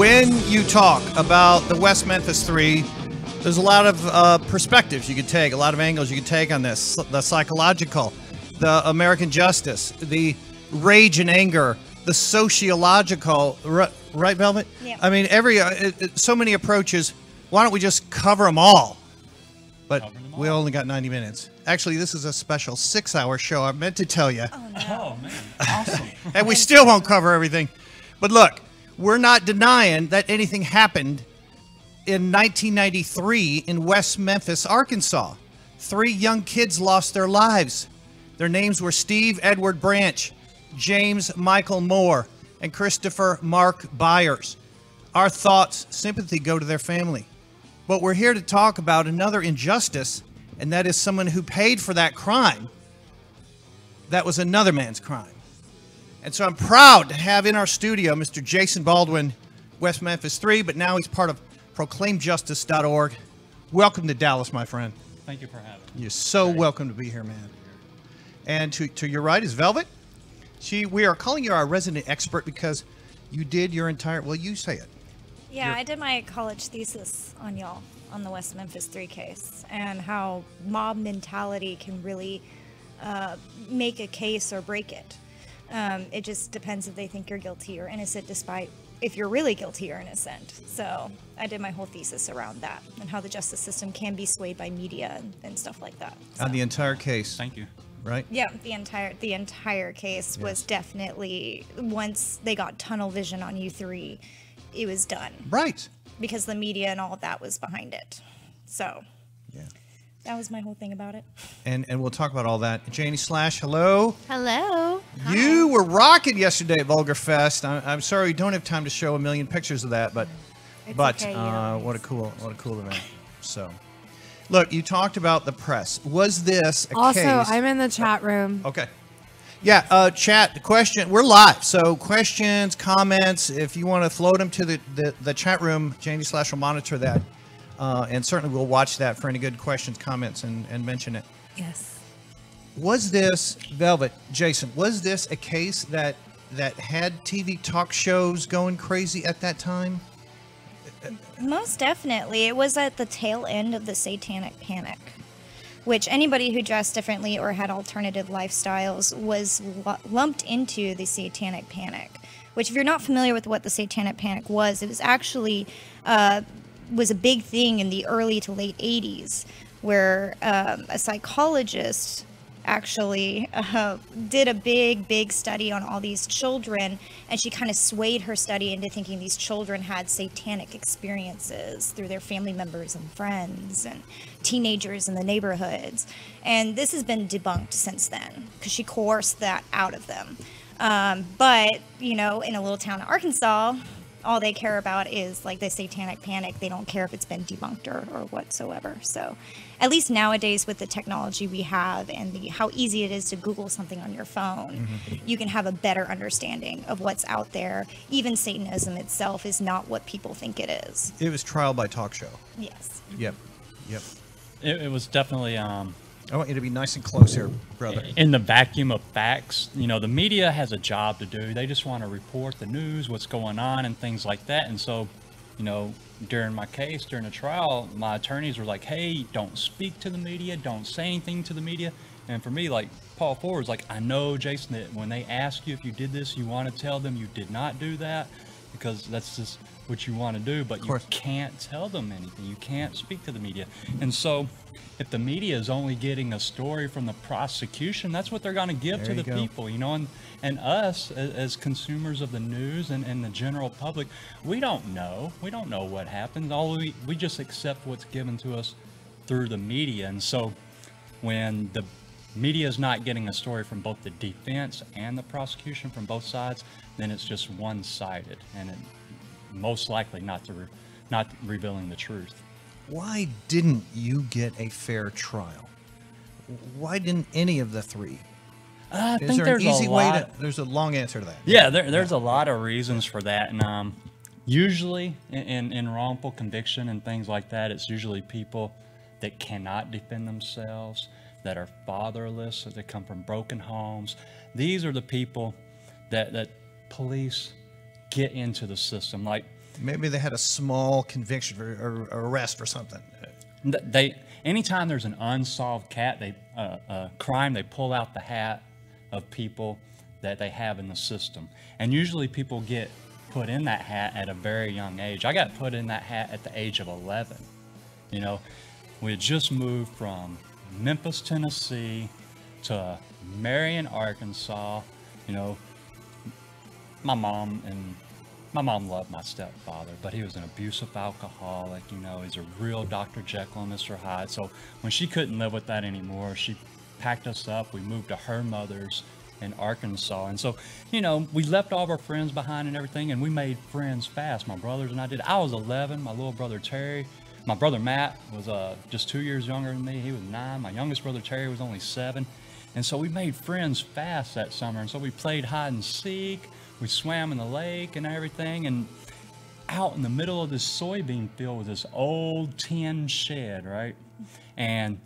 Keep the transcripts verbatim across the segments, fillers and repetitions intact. when you talk about the West Memphis Three, there's a lot of uh, perspectives you could take, a lot of angles you could take on this. The psychological, the American justice, the rage and anger, the sociological, right, Velvet? Yeah. I mean, every uh, it, it, so many approaches. Why don't we just cover them all? But all. we only got ninety minutes. Actually, this is a special six-hour show. I meant to tell you. Oh, no. Oh man, awesome! And we still won't cover everything. But look, we're not denying that anything happened in nineteen ninety-three in West Memphis, Arkansas. Three young kids lost their lives. Their names were Steve Edward Branch, James Michael Moore, and Christopher Mark Byers. Our thoughts, sympathy go to their family. But we're here to talk about another injustice, and that is someone who paid for that crime. That was another man's crime. And so I'm proud to have in our studio Mister Jason Baldwin, West Memphis Three, but now he's part of Proclaim Justice dot org. Welcome to Dallas, my friend. Thank you for having me. You're so Thank welcome you. to be here, man. And to, to your right is Velvet. She, we are calling you our resident expert because you did your entire, well, you say it. Yeah, your, I did my college thesis on y'all, on the West Memphis Three case, and how mob mentality can really uh, make a case or break it. Um, it just depends if they think you're guilty or innocent, despite if you're really guilty or innocent. So I did my whole thesis around that and how the justice system can be swayed by media and, and stuff like that. So. On the entire case. Thank you. Right? Yeah, the entire the entire case yes. was definitely, once they got tunnel vision on you three, it was done. Right. Because the media and all of that was behind it. So yeah. That was my whole thing about it. And and we'll talk about all that. Janie Slash, hello. Hello. You Hi. were rocking yesterday at Vulgar Fest. I'm, I'm sorry we don't have time to show a million pictures of that, but it's but okay, uh, what a cool what a cool event. So, look, you talked about the press. Was this a also, case? Also, I'm in the chat room. Okay. Yeah, uh, chat question. We're live, so questions, comments. If you want to float them to the the, the chat room, Janie Slash will monitor that. Uh, and certainly we'll watch that for any good questions, comments, and, and mention it. Yes. Was this, Velvet, Jason, was this a case that that had T V talk shows going crazy at that time? Most definitely. It was at the tail end of the Satanic Panic, which anybody who dressed differently or had alternative lifestyles was lumped into the Satanic Panic, which if you're not familiar with what the Satanic Panic was, it was actually... Uh, was a big thing in the early to late eighties, where um, a psychologist actually uh, did a big, big study on all these children, and she kind of swayed her study into thinking these children had satanic experiences through their family members and friends and teenagers in the neighborhoods. And this has been debunked since then, because she coerced that out of them. Um, but, you know, in a little town in Arkansas, all they care about is like the Satanic Panic. They don't care if it's been debunked or, or whatsoever. So at least nowadays with the technology we have and the, how easy it is to Google something on your phone, mm-hmm. you can have a better understanding of what's out there. Even Satanism itself is not what people think it is. It was trial by talk show. Yes. Yep. Yep. It, it was definitely... Um, I want you to be nice and close here, brother. In the vacuum of facts, you know, the media has a job to do. They just want to report the news, what's going on, and things like that. And so, you know, during my case, during the trial, my attorneys were like, hey, don't speak to the media. Don't say anything to the media. And for me, like, Paul Ford was like, I know, Jason, that when they ask you if you did this, you want to tell them you did not do that because that's just what you want to do. But you can't tell them anything. You can't speak to the media. And so... if the media is only getting a story from the prosecution, that's what they're going to give to the people, you know, and, and us as, as consumers of the news and, and the general public, we don't know. We don't know what happened. All we, we just accept what's given to us through the media. And so when the media is not getting a story from both the defense and the prosecution from both sides, then it's just one-sided and it, most likely not, to re, not revealing the truth. Why didn't you get a fair trial? Why didn't any of the three? I Is think there there's an easy a lot way to, there's a long answer to that. Yeah, there, there's yeah. a lot of reasons for that. And um, usually in, in, in wrongful conviction and things like that, it's usually people that cannot defend themselves, that are fatherless, that come from broken homes. These are the people that, that police get into the system. Like Maybe they had a small conviction or, or arrest or something. They, anytime there's an unsolved cat, they uh, uh, crime, they pull out the hat of people that they have in the system. And usually people get put in that hat at a very young age. I got put in that hat at the age of eleven. You know, we had just moved from Memphis, Tennessee to Marion, Arkansas. You know, my mom and my mom loved my stepfather, but he was an abusive alcoholic. You know, he's a real Doctor Jekyll and Mister Hyde. So when she couldn't live with that anymore, she packed us up. We moved to her mother's in Arkansas. And so, you know, we left all of our friends behind and everything, and we made friends fast. My brothers and I did. I was eleven. My little brother Terry, my brother Matt was uh, just two years younger than me. He was nine. My youngest brother Terry was only seven. And so we made friends fast that summer. And so we played hide and seek. We swam in the lake and everything. And out in the middle of this soybean field was this old tin shed, right? And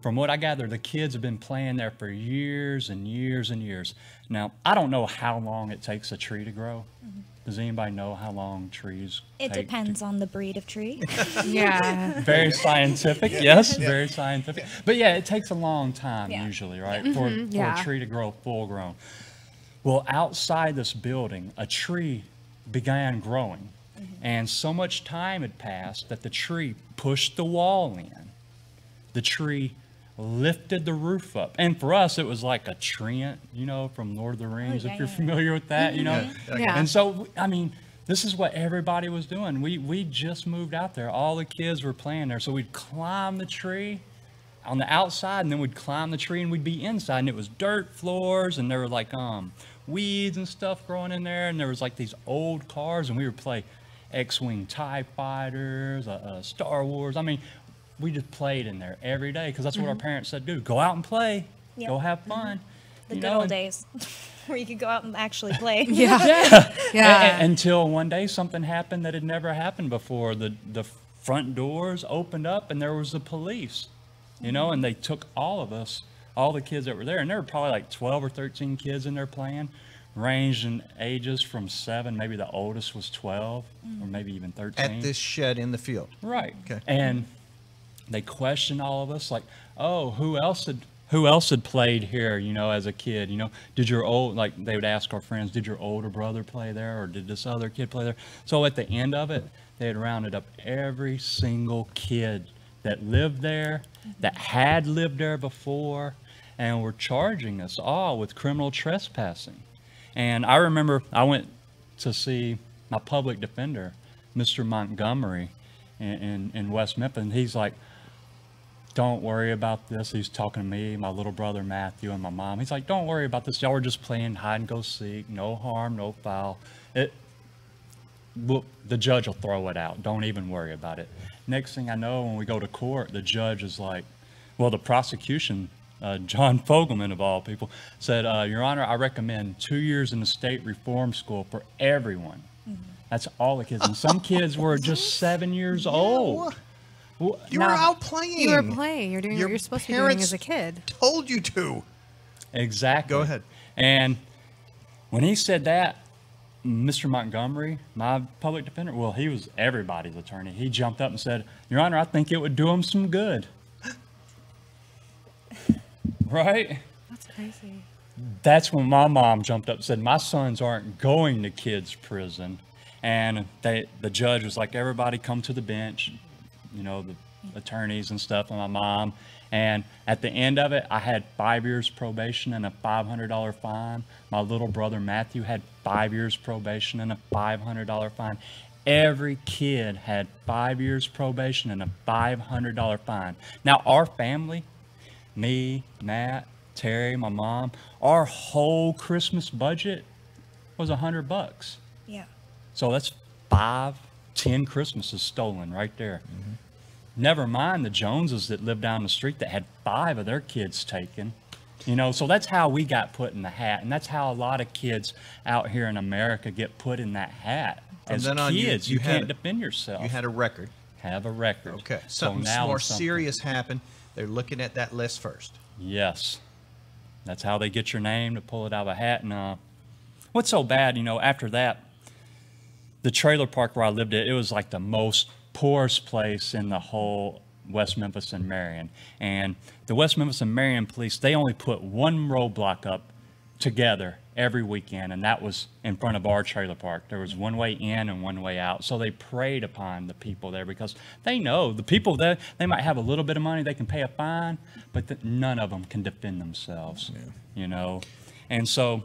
from what I gather, the kids have been playing there for years and years and years. Now, I don't know how long it takes a tree to grow. Mm-hmm. Does anybody know how long trees It take depends to... on the breed of tree. Yeah. Very scientific, yes, yeah. very scientific. Yeah. But yeah, it takes a long time yeah. usually, right, yeah. for, mm-hmm. for yeah. a tree to grow full grown. Well, outside this building, a tree began growing. Mm-hmm. And so much time had passed that the tree pushed the wall in. The tree lifted the roof up, and for us it was like a treant, you know, from Lord of the Rings, oh, yeah, if you're yeah. familiar with that, you know. Yeah. Yeah. And so, I mean, this is what everybody was doing. We we just moved out there. All the kids were playing there, so we'd climb the tree on the outside, and then we'd climb the tree, and we'd be inside, and it was dirt floors, and there were like um weeds and stuff growing in there, and there was like these old cars, and we would play X-wing TIE fighters, uh, uh, Star Wars. I mean. We just played in there every day because that's what mm-hmm. our parents said, do. Go out and play. Yep. Go have fun. Mm-hmm. The you good know, old days where you could go out and actually play. yeah. yeah. yeah. And, and, until one day something happened that had never happened before. The, the front doors opened up and there was the police, you mm-hmm. know, and they took all of us, all the kids that were there. And there were probably like twelve or thirteen kids in there playing, ranged in ages from seven, maybe the oldest was twelve mm-hmm. or maybe even thirteen. At this shed in the field. Right. Okay. And they questioned all of us, like, oh, who else had who else had played here, you know, as a kid, you know? Did your old, like, they would ask our friends, did your older brother play there, or did this other kid play there? So at the end of it, they had rounded up every single kid that lived there, that had lived there before, and were charging us all with criminal trespassing. And I remember I went to see my public defender, Mister Montgomery, in, in, in West Memphis, and he's like, don't worry about this. He's talking to me, my little brother Matthew, and my mom. He's like, don't worry about this. Y'all were just playing hide and go seek. No harm, no foul. It, we'll, the judge will throw it out. Don't even worry about it. Next thing I know, when we go to court, the judge is like, well, the prosecution, uh, John Fogelman of all people, said, uh, Your Honor, I recommend two years in the state reform school for everyone. Mm-hmm. That's all the kids. And some kids were just seven years no. old. Well, you now, were out playing. You were playing. You're doing your what you're supposed to be doing as a kid. Told you to. Exactly. Go ahead. And when he said that, Mister Montgomery, my public defender, well, he was everybody's attorney. He jumped up and said, Your Honor, I think it would do him some good. Right? That's crazy. That's when my mom jumped up and said, my sons aren't going to kids' prison. And they, the judge was like, everybody come to the bench. You know, the attorneys and stuff, and my mom. And at the end of it, I had five years probation and a five hundred dollar fine. My little brother Matthew had five years probation and a five hundred dollar fine. Every kid had five years probation and a five hundred dollar fine. Now, our family, me, Matt, Terry, my mom, our whole Christmas budget was a hundred bucks. Yeah. So that's five. ten Christmases stolen right there. Mm-hmm. Never mind the Joneses that lived down the street that had five of their kids taken. You know, so that's how we got put in the hat. And that's how a lot of kids out here in America get put in that hat. As and then on kids, you, you, you had, can't defend yourself. You had a record. Have a record. Okay. Something so now more something. serious happened. They're looking at that list first. Yes. That's how they get your name to pull it out of a hat. And uh, what's so bad, you know, after that, the trailer park where I lived at, it was like the most porous place in the whole West Memphis and Marion. And the West Memphis and Marion police, they only put one roadblock up together every weekend, and that was in front of our trailer park. There was one way in and one way out. So they preyed upon the people there because they know the people there, they might have a little bit of money, they can pay a fine, but the, none of them can defend themselves, yeah. you know? And so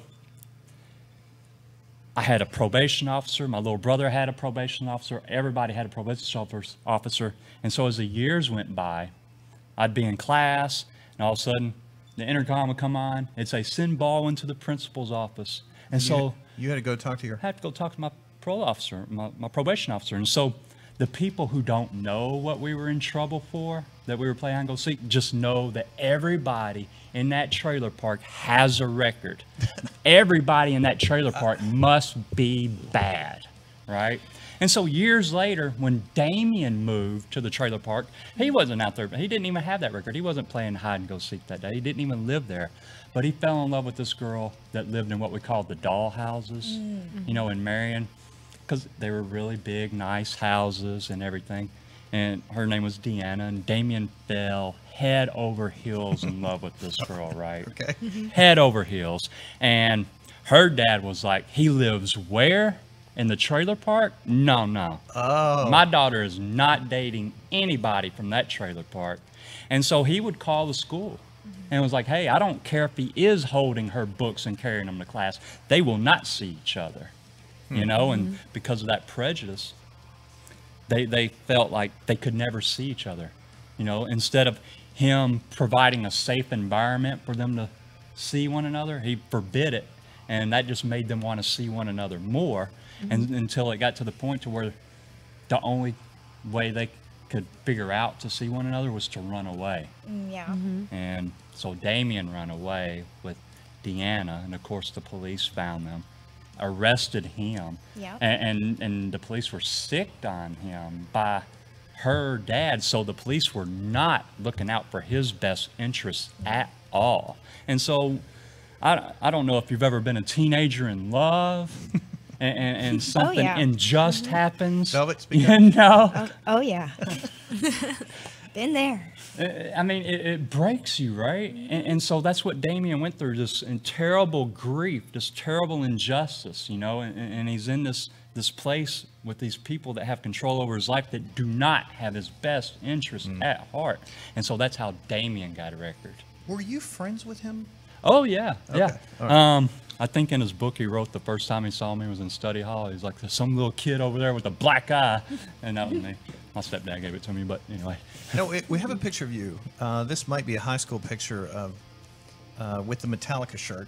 I had a probation officer. My little brother had a probation officer. Everybody had a probation officer. And so as the years went by, I'd be in class, and all of a sudden, the intercom would come on. It'd say, send Baldwin to the principal's office. And you so- had, You had to go talk to your- I had to go talk to my parole officer, my, my probation officer. And so the people who don't know what we were in trouble for, that we were playing hide and go seek, just know that everybody in that trailer park has a record. Everybody in that trailer park must be bad, right? And so years later, when Damien moved to the trailer park, he wasn't out there. He didn't even have that record. He wasn't playing hide and go seek that day. He didn't even live there. But he fell in love with this girl that lived in what we called the doll houses, mm-hmm. you know, in Marion, because they were really big, nice houses and everything. And her name was Deanna, and Damien fell head over heels in love with this girl, right? Okay. Mm-hmm. Head over heels. And her dad was like, he lives where? In the trailer park? No, no. Oh. My daughter is not dating anybody from that trailer park. And so he would call the school and was like, hey, I don't care if he is holding her books and carrying them to class. They will not see each other, mm-hmm. you know? And because of that prejudice, They, they felt like they could never see each other, you know, instead of him providing a safe environment for them to see one another, he forbid it. And that just made them want to see one another more. Mm-hmm. And until it got to the point to where the only way they could figure out to see one another was to run away. Yeah. Mm-hmm. And so Damien ran away with Deanna. And of course the police found them. Arrested him, yeah. and, and and the police were sicked on him by her dad, so the police were not looking out for his best interests at all. And so I, I don't know if you've ever been a teenager in love and, and, and something oh, yeah. unjust mm-hmm. happens. Velvet, you know? Oh, oh yeah. Been there. I mean, it, it breaks you, right? And, and so that's what Damien went through, this terrible grief, this terrible injustice, you know, and, and he's in this, this place with these people that have control over his life that do not have his best interest mm. at heart. And so that's how Damien got a record. Were you friends with him? Oh, yeah, okay. yeah. All right. um, I think in his book he wrote the first time he saw me was in study hall. He was like, there's some little kid over there with a black eye. And that was me. My stepdad gave it to me, but anyway. No, it, we have a picture of you. Uh, this might be a high school picture of uh, with the Metallica shirt.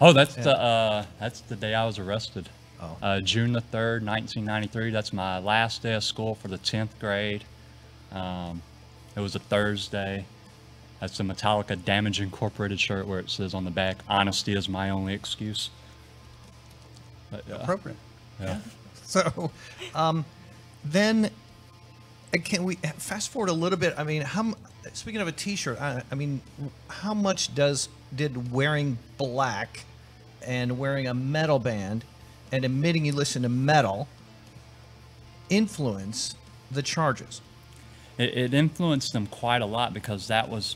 Oh, that's and, the uh, that's the day I was arrested. Oh. Uh, June the third, nineteen ninety-three. That's my last day of school for the tenth grade. Um, it was a Thursday. That's the Metallica Damage Incorporated shirt where it says on the back, honesty is my only excuse. But, uh, appropriate. Yeah. So um, then can we fast forward a little bit? I mean, how, speaking of a t-shirt, I, I mean, how much does did wearing black and wearing a metal band and admitting you listen to metal influence the charges? It, it influenced them quite a lot because that was...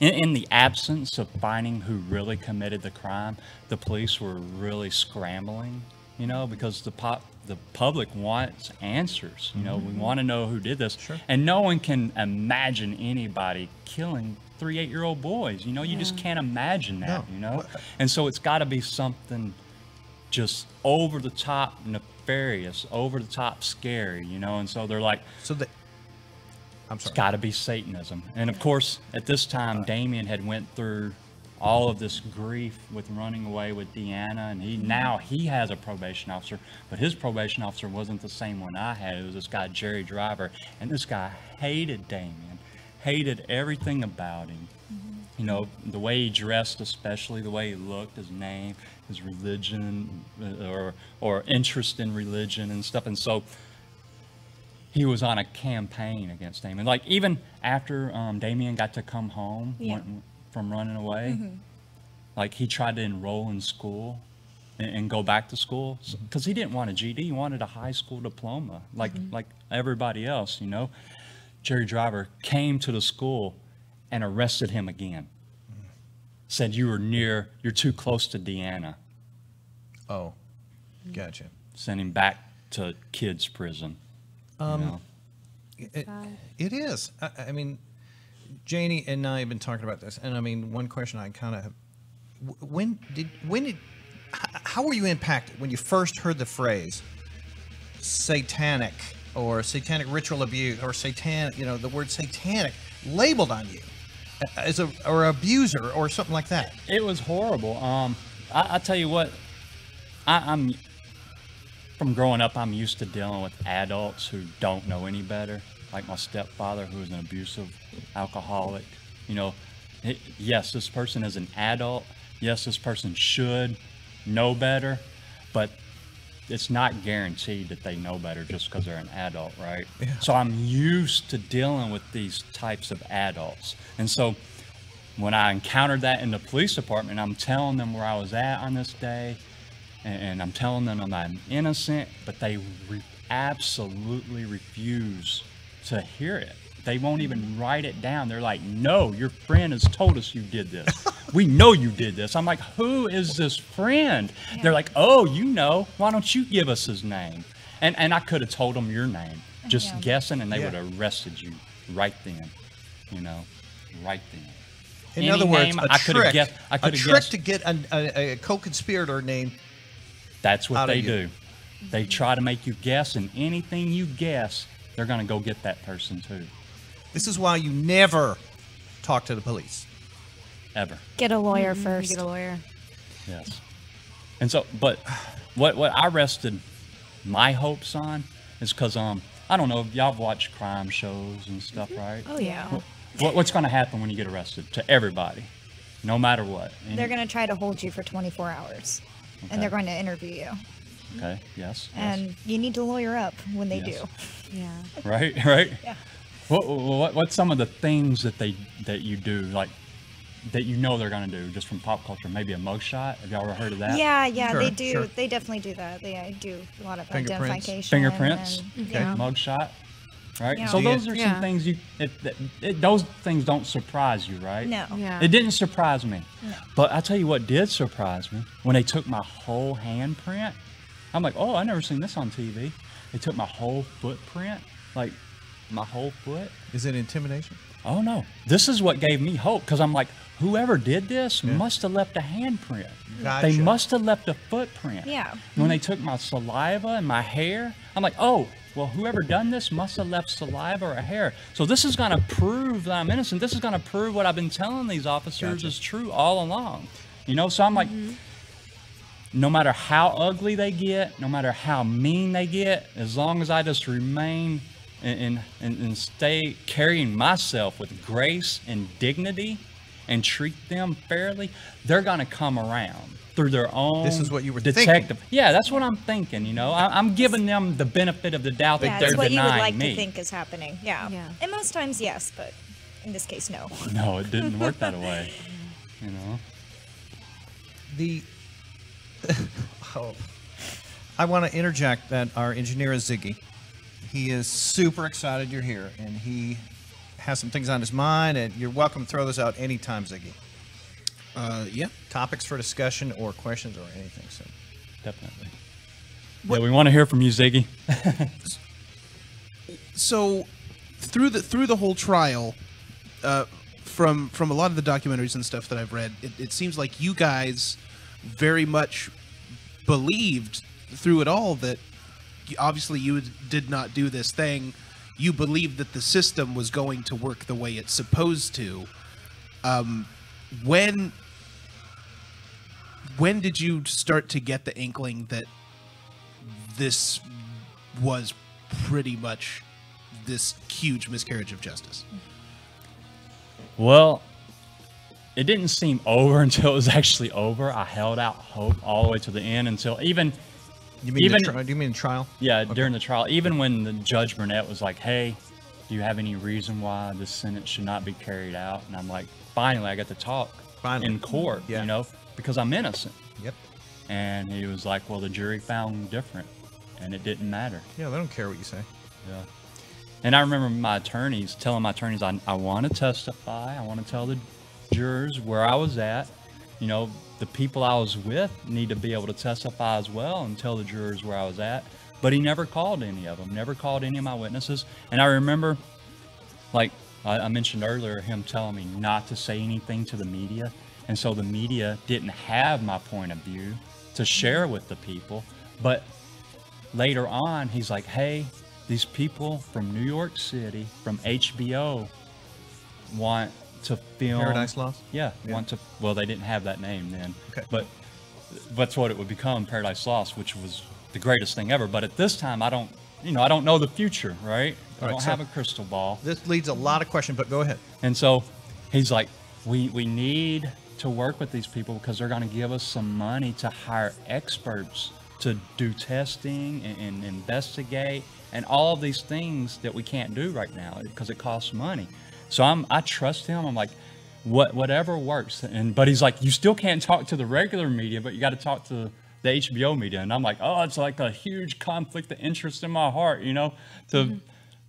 In, in the absence of finding who really committed the crime, the police were really scrambling, you know, because the pop, the public wants answers. You know, mm-hmm. we want to know who did this. Sure. And no one can imagine anybody killing three eight-year-old boys. You know, you yeah. just can't imagine that, no. you know? And so it's got to be something just over-the-top nefarious, over-the-top scary, you know? And so they're like... So the I'm sorry. It's got to be Satanism. And of course, at this time, Damien had went through all of this grief with running away with Deanna, and he now he has a probation officer, but his probation officer wasn't the same one I had. It was this guy, Jerry Driver, and this guy hated Damien, hated everything about him. Mm-hmm. You know, the way he dressed especially, the way he looked, his name, his religion, or, or interest in religion and stuff, and so... He was on a campaign against Damien. Like, even after um, Damien got to come home yeah. went from running away, mm-hmm. like, he tried to enroll in school and, and go back to school, because he didn't want a G E D, he wanted a high school diploma, like mm-hmm. like everybody else, you know. Jerry Driver came to the school and arrested him again. Mm. Said, you were near, you're too close to Deanna. Oh, gotcha. Sent him back to kids' prison. Um, you know? It, it is. I, I mean, Janie and I have been talking about this, and I mean, one question I kind of, when did, when did, how were you impacted when you first heard the phrase satanic or satanic ritual abuse or satanic, you know, the word satanic labeled on you as a, or abuser or something like that? It was horrible. Um, I, I tell you what, I, I'm, from growing up, I'm used to dealing with adults who don't know any better. Like my stepfather, who was an abusive alcoholic. You know, it, yes, this person is an adult. Yes, this person should know better, but it's not guaranteed that they know better just because they're an adult, right? Yeah. So I'm used to dealing with these types of adults. And so when I encountered that in the police department, I'm telling them where I was at on this day, and I'm telling them I'm innocent, but they re- absolutely refuse to hear it. They won't even write it down. They're like, no, your friend has told us you did this. We know you did this. I'm like, who is this friend? Yeah. They're like, oh, you know, why don't you give us his name? And and I could have told them your name, just yeah. guessing, and they yeah. would have arrested you right then, you know, right then. In Any other words, name, a I trick, guessed, I a trick guessed, to get a, a, a co-conspirator name. That's what they do. They try to make you guess, and anything you guess, they're going to go get that person too. This is why you never talk to the police. Ever. Get a lawyer mm-hmm. first. You get a lawyer. Yes. And so, but what what I rested my hopes on is because, um, I don't know if y'all have watched crime shows and stuff, mm-hmm. right? Oh, yeah. What, what, what's going to happen when you get arrested to everybody, no matter what? Any- they're going to try to hold you for twenty-four hours. Okay. And they're going to interview you. Okay, yes. And yes. you need to lawyer up when they yes. do. Yeah. Right, right? Yeah. What, what, what's some of the things that they that you do, like, that you know they're going to do just from pop culture? Maybe a mug shot? Have y'all ever heard of that? Yeah, yeah, sure, they do. Sure. They definitely do that. They do a lot of Fingerprints. identification. Fingerprints. And, okay. Yeah. Mug shot. Right? Yeah. So those are yeah. some things you, it, it, it, those things don't surprise you, right? No. Yeah. It didn't surprise me. No. But I tell you what did surprise me, when they took my whole handprint, I'm like, oh, I never seen this on T V. They took my whole footprint, like my whole foot. Is it intimidation? Oh no, this is what gave me hope, because I'm like, whoever did this yeah. must have left a handprint. Gotcha. They must have left a footprint. Yeah. When they took my saliva and my hair, I'm like, oh, well, whoever done this must have left saliva or hair. So this is going to prove that I'm innocent. This is going to prove what I've been telling these officers gotcha. is true all along. You know, so I'm like, mm-hmm. no matter how ugly they get, no matter how mean they get, as long as I just remain and, and, and stay carrying myself with grace and dignity and treat them fairly, they're going to come around through their own This is what you were detective. Thinking. Yeah, that's what I'm thinking, you know. I, I'm giving them the benefit of the doubt yeah, that they're denying me. That's what you would like me. to think is happening, yeah. yeah. And most times, yes, but in this case, no. No, it didn't work that way, you know. The... Oh. I want to interject that our engineer is Ziggy. He is super excited you're here, and he has some things on his mind, and you're welcome to throw this out anytime, Ziggy. Uh, yeah. Topics for discussion or questions or anything, so. Definitely. What, yeah, we want to hear from you, Ziggy. So, through the through the whole trial, uh, from, from a lot of the documentaries and stuff that I've read, it, it seems like you guys... very much believed through it all that obviously you did not do this thing. You believed that the system was going to work the way it's supposed to. Um, when when did you start to get the inkling that this was pretty much this huge miscarriage of justice? Well... it didn't seem over until it was actually over. I held out hope all the way to the end until even... You mean even, the tri- do you mean trial? Yeah, okay. During the trial. Even when the Judge Burnett was like, hey, do you have any reason why this sentence should not be carried out? And I'm like, finally, I got to talk finally. in court, yeah. you know, because I'm innocent. Yep. And he was like, well, the jury found different, and it didn't matter. Yeah, they don't care what you say. Yeah. And I remember my attorneys telling my attorneys, I, I want to testify. I want to tell the jurors where I was at. You know, the people I was with need to be able to testify as well and tell the jurors where I was at. But he never called any of them, never called any of my witnesses. And I remember, like I, I mentioned earlier, him telling me not to say anything to the media. And so the media didn't have my point of view to share with the people. But later on, he's like, hey, these people from New York City, from H B O, want to film Paradise Lost? Yeah, yeah. Want to, well, they didn't have that name then. Okay. But that's what it would become, Paradise Lost, which was the greatest thing ever. But at this time, I don't, you know, I don't know the future, right? I don't have a crystal ball. This leads a lot of questions, but go ahead. And so he's like, we, we need to work with these people because they're going to give us some money to hire experts to do testing and, and investigate and all of these things that we can't do right now because it costs money. So I'm, I trust him. I'm like, what, whatever works. And, but he's like, you still can't talk to the regular media, but you got to talk to the H B O media. And I'm like, oh, it's like a huge conflict of interest in my heart, you know, to, mm-hmm.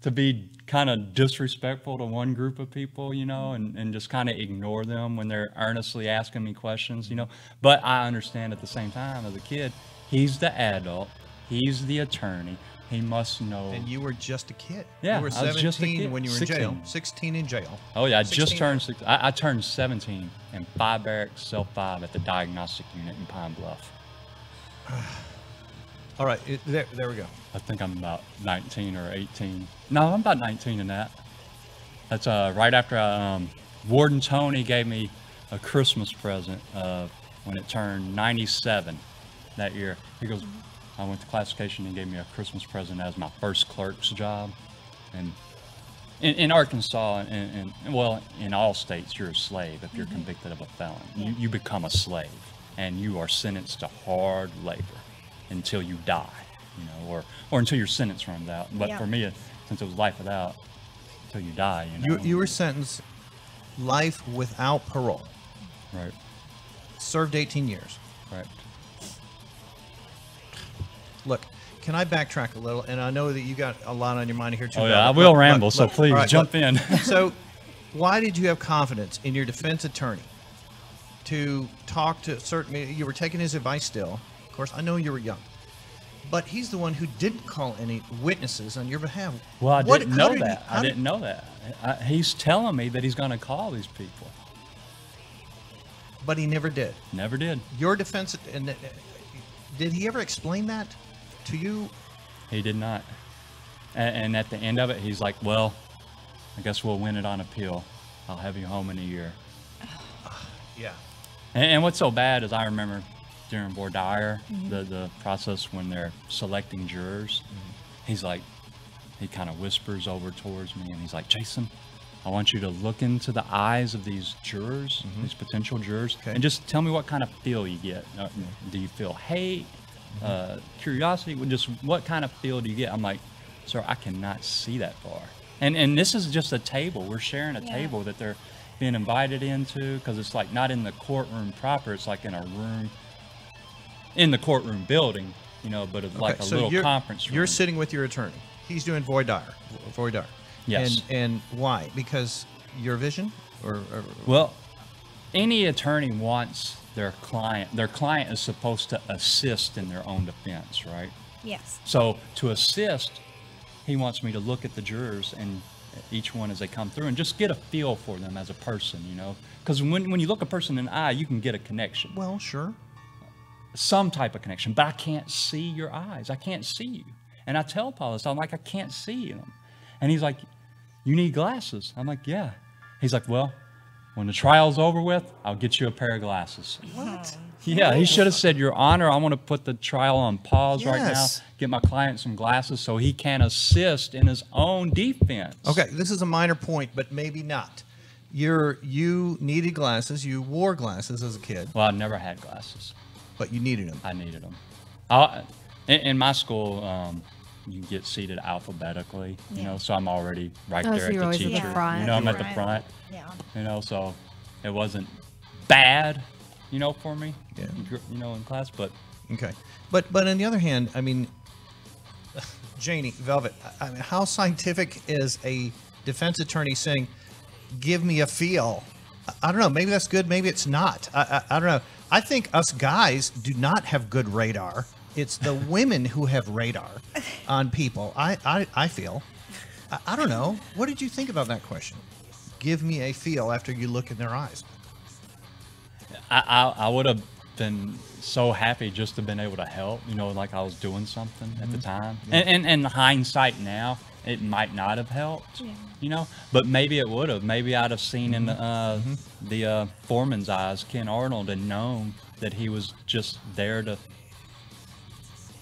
to be kind of disrespectful to one group of people, you know, and, and just kind of ignore them when they're earnestly asking me questions, you know. But I understand at the same time, as a kid, he's the adult, he's the attorney, he must know. And you were just a kid. Yeah, you were seventeen I was just a kid. When you were sixteen. In jail. sixteen in jail. Oh yeah, I sixteen. Just turned sixteen. I, I turned seventeen in five barracks, cell five at the diagnostic unit in Pine Bluff. All right, it, there, there we go. I think I'm about nineteen or eighteen. No, I'm about nineteen in that. That's uh, right after I, um, Warden Tony gave me a Christmas present uh, when it turned ninety-seven that year. He goes, I went to classification and gave me a Christmas present as my first clerk's job. And in, in Arkansas, and, and well, in all states, you're a slave if you're mm-hmm. convicted of a felon. Yeah. You, you become a slave, and you are sentenced to hard labor until you die, you know, or, or until your sentence runs out. But yeah. for me, it, since it was life without, until you die, you know. You, you were sentenced life without parole. Right. Served eighteen years. Right. Look, can I backtrack a little? And I know that you got a lot on your mind here too. Oh yeah, I will look, ramble, look, so look, please right, jump look. in. So why did you have confidence in your defense attorney to talk to certain, you were taking his advice still. Of course, I know you were young, but he's the one who didn't call any witnesses on your behalf. Well, I what, didn't know did that. He, I didn't did... know that. I, he's telling me that he's going to call these people, but he never did. Never did. Your defense, and did he ever explain that to you? He did not. And, and at the end of it, he's like, "Well, I guess we'll win it on appeal. I'll have you home in a year." Yeah. And, and what's so bad is I remember. During voir dire, mm-hmm. the, the process when they're selecting jurors, mm-hmm. he's like, he kind of whispers over towards me and he's like, Jason, I want you to look into the eyes of these jurors, mm-hmm. these potential jurors, okay. and just tell me what kind of feel you get. Uh, mm-hmm. Do you feel hate, mm-hmm. uh, curiosity, just what kind of feel do you get? I'm like, sir, I cannot see that far. And, and this is just a table. We're sharing a yeah. table that they're being invited into because it's like not in the courtroom proper. It's like in a room. In the courtroom building, you know, but it's okay, like a so little conference room. You're sitting with your attorney. He's doing voir dire. Voir dire. Yes. And, and why? Because your vision? Or, or well, any attorney wants their client. Their client is supposed to assist in their own defense, right? Yes. So to assist, he wants me to look at the jurors and each one as they come through and just get a feel for them as a person, you know? Because when, when you look a person in the eye, you can get a connection. Well, sure. Some type of connection, but I can't see your eyes. I can't see you. And I tell Paul this, I'm like, I can't see them. And he's like, you need glasses. I'm like, yeah. He's like, well, when the trial's over with, I'll get you a pair of glasses. What? Yeah, he should have said, Your Honor, I want to put the trial on pause yes. right now, get my client some glasses so he can assist in his own defense. Okay, this is a minor point, but maybe not. You're, you needed glasses. You wore glasses as a kid. Well, I never had glasses. But you needed them. I needed them. I, in, in my school, um, you get seated alphabetically, yeah. you know, so I'm already right oh, there so at the teacher. At the you know, I'm at the front. Yeah. You know, so it wasn't bad, you know, for me, yeah. you know, in class. But okay, but but on the other hand, I mean, Janie, Velvet, I mean, how scientific is a defense attorney saying, "Give me a feel"? I don't know. Maybe that's good. Maybe it's not. I, I, I don't know. I think us guys do not have good radar. It's the women who have radar on people. I, I, I feel. I, I don't know. What did you think about that question? Give me a feel after you look in their eyes. I, I, I would have been so happy just to have been able to help, you know, like I was doing something mm-hmm. at the time. Yeah. And, and, and hindsight now, it might not have helped, yeah. you know, but maybe it would have. Maybe I'd have seen mm-hmm. in the, uh, mm-hmm. the uh, foreman's eyes, Ken Arnold, and known that he was just there to,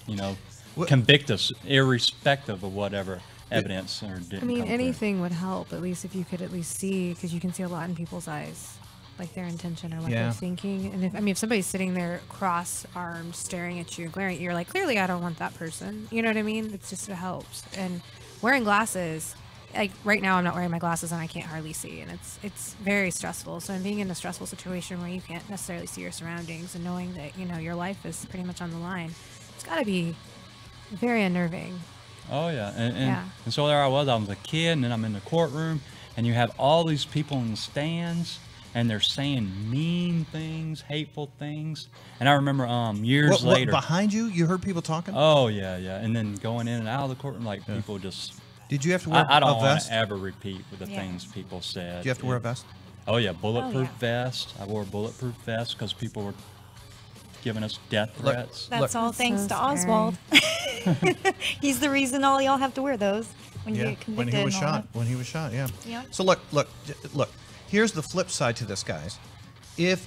you know, what? convict us irrespective of whatever evidence it, or didn't I mean, come anything through. Would help, at least if you could at least see, because you can see a lot in people's eyes. Like their intention or what yeah. they're thinking. And if, I mean, if somebody's sitting there cross-armed staring at you, glaring at you, you're like, clearly I don't want that person. You know what I mean? It's just, it helps. And wearing glasses, like right now I'm not wearing my glasses and I can't hardly see. And it's it's very stressful. So I'm being in a stressful situation where you can't necessarily see your surroundings and knowing that, you know, your life is pretty much on the line. It's gotta be very unnerving. Oh yeah. And, and, yeah. and so there I was, I was a kid and then I'm in the courtroom and you have all these people in the stands. And they're saying mean things, hateful things. And I remember um, years what, what, later. Behind you, you heard people talking? Oh, yeah, yeah. And then going in and out of the courtroom, like yeah. people just. Did you have to wear a vest? I, I don't want to ever repeat the yeah. things people said. Did you have to wear a vest? Oh, yeah, bulletproof oh, yeah. vest. I wore a bulletproof vest because people were giving us death threats. That's Look. all thanks so to Oswald. He's the reason all y'all have to wear those when yeah. you get convicted. When he was shot. When he was shot, yeah. yeah. So look, look, look. Here's the flip side to this, guys. If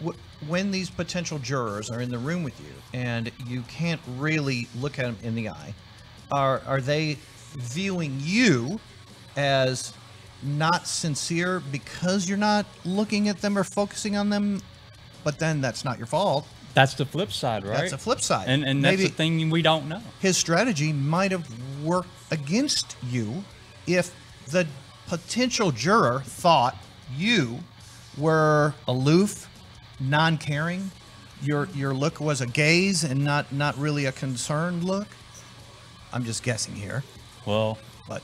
w when these potential jurors are in the room with you and you can't really look at them in the eye, are are they viewing you as not sincere because you're not looking at them or focusing on them? But then that's not your fault. That's the flip side, right? That's the flip side. And, and that's Maybe the thing we don't know. His strategy might have worked against you if the potential juror thought you were aloof, non-caring. Your your look was a gaze and not not really a concerned look. I'm just guessing here. Well, but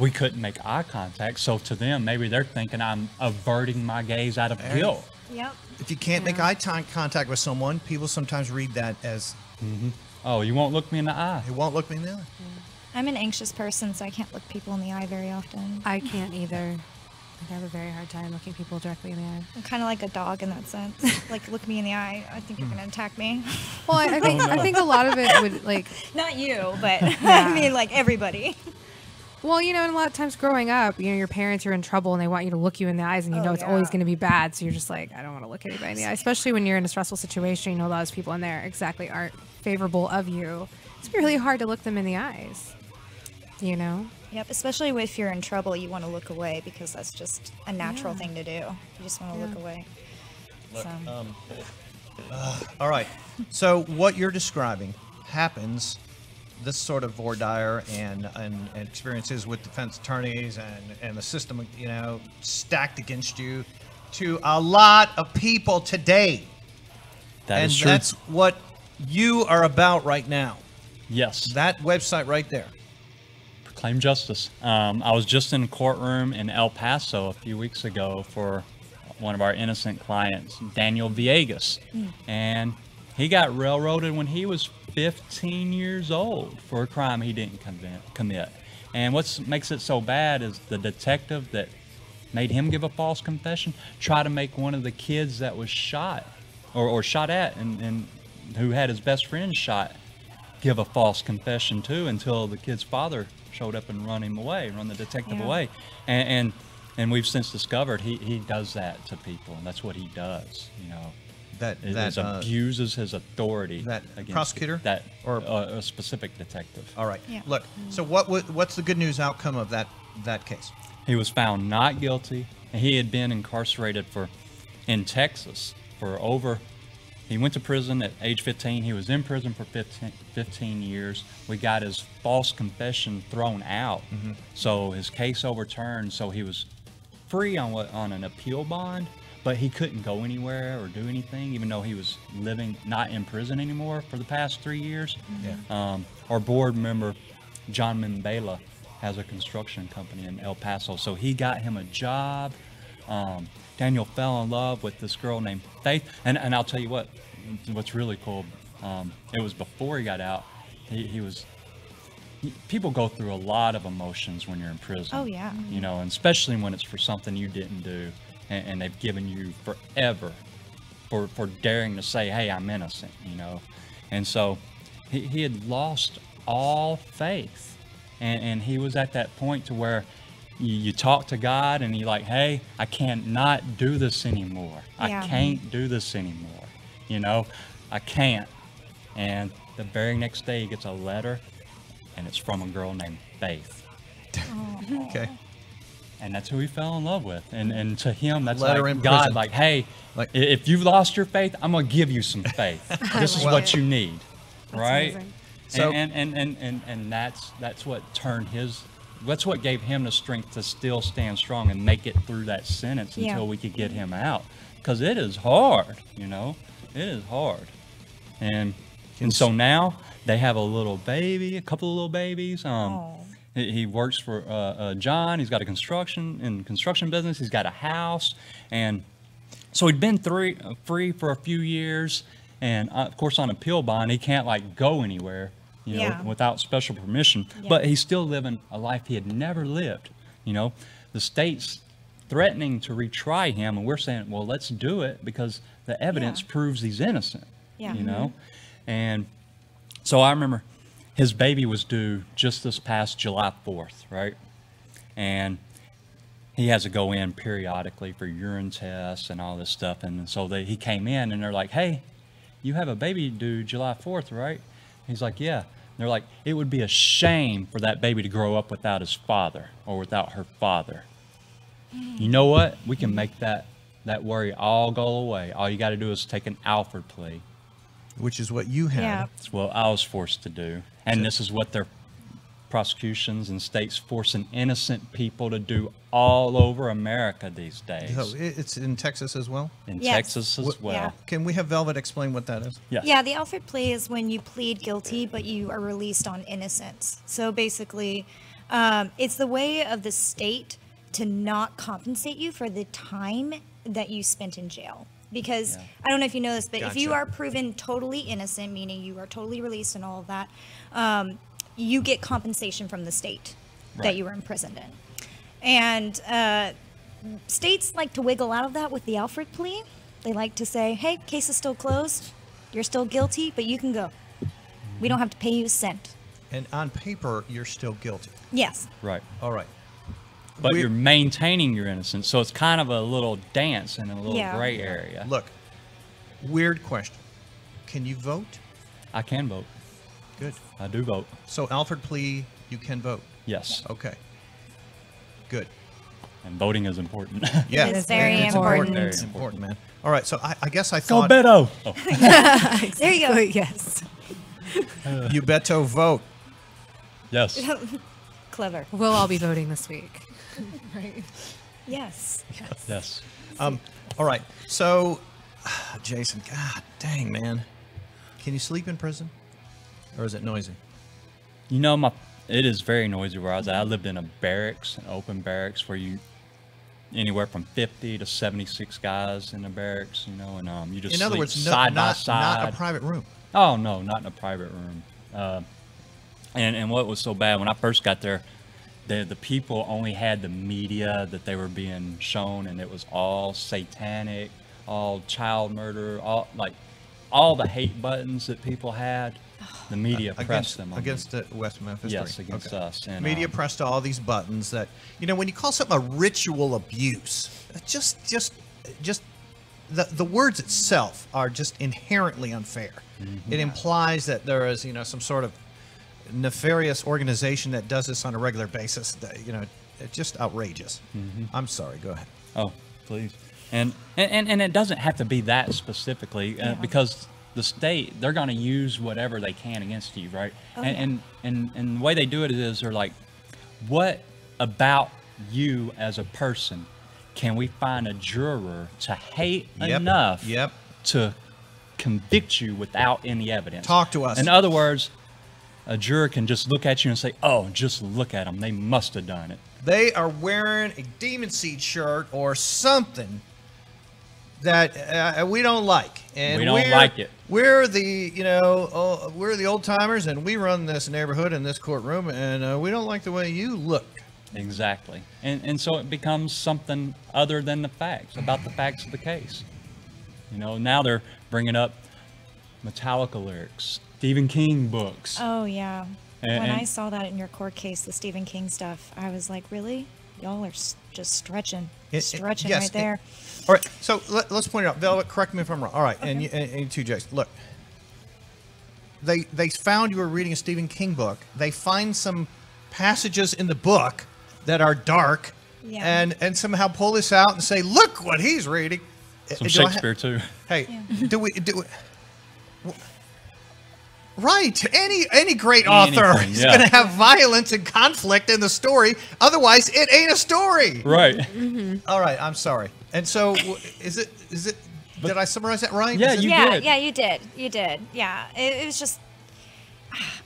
we couldn't make eye contact, so to them, maybe they're thinking I'm averting my gaze out of guilt. Yep. If you can't yeah. make eye contact with someone, people sometimes read that as, mm-hmm. oh, you won't look me in the eye. You won't look me in the eye. Yeah. I'm an anxious person, so I can't look people in the eye very often. I can't either. I have a very hard time looking people directly in the eye. I'm kind of like a dog in that sense. Like, look me in the eye. I think you're going to attack me. Well, I, I think oh, no. I think a lot of it would, like... Not you, but yeah. I mean, like, everybody. Well, you know, and a lot of times growing up, you know, your parents are in trouble and they want you to look you in the eyes and you oh, know it's yeah. always going to be bad. So you're just like, I don't want to look anybody in the eye. Especially when you're in a stressful situation, you know, those people in there exactly aren't favorable of you. It's really hard to look them in the eyes, you know? Yep, especially if you're in trouble, you want to look away because that's just a natural yeah. thing to do. You just want to yeah. look away. Look, so. um, uh, all right. So what you're describing happens, this sort of voir dire and, and, and experiences with defense attorneys and, and the system, you know, stacked against you to a lot of people today. That and is true. That's what you are about right now. Yes. That website right there. Claim Justice. Um, I was just in a courtroom in El Paso a few weeks ago for one of our innocent clients, Daniel Villegas. Mm. And he got railroaded when he was fifteen years old for a crime he didn't commit. And what makes it so bad is the detective that made him give a false confession tried to make one of the kids that was shot or, or shot at and, and who had his best friend shot give a false confession too until the kid's father showed up and run him away, run the detective yeah. away. And, and and we've since discovered he, he does that to people, and that's what he does, you know. That, it, that uh, abuses his authority. That prosecutor? That, or uh, a specific detective. All right, yeah. look, so what what's the good news outcome of that, that case? He was found not guilty. He had been incarcerated for, in Texas for over, he went to prison at age fifteen. He was in prison for fifteen, fifteen years. We got his false confession thrown out. Mm-hmm. So his case overturned. So he was free on what, on an appeal bond, but he couldn't go anywhere or do anything, even though he was living not in prison anymore for the past three years. Yeah. Um, our board member, John Mambala, has a construction company in El Paso, so he got him a job. Um, Daniel fell in love with this girl named Faith, and, and I'll tell you what, what's really cool, um, it was before he got out, he, he was, he, people go through a lot of emotions when you're in prison. Oh yeah. You know, and especially when it's for something you didn't do, and, and they've given you forever for, for daring to say, hey, I'm innocent, you know. And so he, he had lost all faith, and, and he was at that point to where you talk to God and you're like, hey, I cannot do this anymore. Yeah. I can't do this anymore. You know, I can't. And the very next day he gets a letter, and it's from a girl named Faith. Oh. Okay. And that's who he fell in love with. And and to him, that's letter like God, prison. Like, hey, like, if you've lost your faith, I'm going to give you some faith. This is what it. you need. That's right? Amazing. So, and, and, and, and, and, and that's, that's what turned his... That's what gave him the strength to still stand strong and make it through that sentence yeah. until we could get him out. Because it is hard, you know, it is hard. And and so now they have a little baby, a couple of little babies. Um, he, he works for uh, uh, John. He's got a construction in construction business. He's got a house, and so he'd been three, uh, free for a few years. And uh, of course, on appeal bond, he can't like go anywhere. You know, yeah. without special permission, yeah. but he's still living a life he had never lived. You know, the state's threatening to retry him, and we're saying, well, let's do it because the evidence yeah. proves he's innocent, yeah. you know? Mm-hmm. And so I remember his baby was due just this past July fourth, right? And he has to go in periodically for urine tests and all this stuff. And so they, he came in and they're like, hey, you have a baby due July fourth, right? He's like, yeah. They're like, it would be a shame for that baby to grow up without his father or without her father. You know what? We can make that, that worry all go away. All you got to do is take an Alford plea. Which is what you had. Yeah. It's what I was forced to do. And so, this is what their prosecutions and states forcing innocent people to do all over America these days. So it's in Texas as well? In yes. Texas as well. Yeah. Can we have Velvet explain what that is? Yes. Yeah, the Alford plea is when you plead guilty, but you are released on innocence. So basically, um, it's the way of the state to not compensate you for the time that you spent in jail. Because, yeah. I don't know if you know this, but gotcha. If you are proven totally innocent, meaning you are totally released and all of that, um, you get compensation from the state right. that you were imprisoned in. And uh, states like to wiggle out of that with the Alford plea. They like to say, hey, case is still closed. You're still guilty, but you can go. We don't have to pay you a cent. And on paper, you're still guilty. Yes. Right. All right. But We're, you're maintaining your innocence. So it's kind of a little dance in a little yeah. gray area. Look, weird question. Can you vote? I can vote. Good. I do vote. So Alford plea, you can vote? Yes. Okay. Good. And voting is important. Yeah. It is very, it's important. Important. Very important. important, man. All right. So I, I guess I thought... Go Beto! Oh. There you go. Yes. Uh, you Beto vote. Yes. Clever. We'll all be voting this week. Right? Yes. Yes. Yes. Um, all right. So, Jason, God dang, man. Can you sleep in prison? Or is it noisy? You know, my it is very noisy where I was at. I lived in a barracks, an open barracks, where you anywhere from fifty to seventy-six guys in the barracks, you know, and um, you just in other words, side no, by not, side. Not a private room. Oh no, not in a private room. Uh, and and what was so bad when I first got there, the the people only had the media that they were being shown, and it was all satanic, all child murder, all like all the hate buttons that people had. The media uh, pressed against, them. On against the West Memphis Three. Yes, three. Against okay. us. And, media um, pressed all these buttons that, you know, when you call something a ritual abuse, just, just, just the, the words itself are just inherently unfair. Mm-hmm. It implies that there is, you know, some sort of nefarious organization that does this on a regular basis. That, you know, it's just outrageous. Mm-hmm. I'm sorry. Go ahead. Oh, please. And, and, and it doesn't have to be that specifically uh, yeah. because... The state, they're going to use whatever they can against you, right? Oh, and, yeah. and, and and the way they do it is they're like, what about you as a person can we find a juror to hate yep. enough yep. to convict you without any evidence? Talk to us. In other words, a juror can just look at you and say, oh, just look at them. They must have done it. They are wearing a Demon Seed shirt or something that uh, we don't like. And we don't we're, like it. We're the, you know, uh, we're the old timers, and we run this neighborhood and this courtroom, and uh, we don't like the way you look. Exactly. And, and so it becomes something other than the facts, about the facts of the case. You know, now they're bringing up Metallica lyrics, Stephen King books. Oh, yeah. And, when I saw that in your court case, the Stephen King stuff, I was like, really? Y'all are just stretching, it, stretching it, yes, right there. It, all right, so let, let's point it out. Velvet, correct me if I'm wrong. All right, okay. and, you, and, and two J's. Look, they, they found you were reading a Stephen King book. They find some passages in the book that are dark yeah. and, and somehow pull this out and say, look what he's reading. Some do Shakespeare, too. Hey, yeah. do we... Do we Right. Any any great Anything, author is yeah. going to have violence and conflict in the story. Otherwise, it ain't a story. Right. Mm-hmm. All right. I'm sorry. And so, is it is it? But, did I summarize that right? Yeah, it, you yeah, did. Yeah, you did. You did. Yeah. It, it was just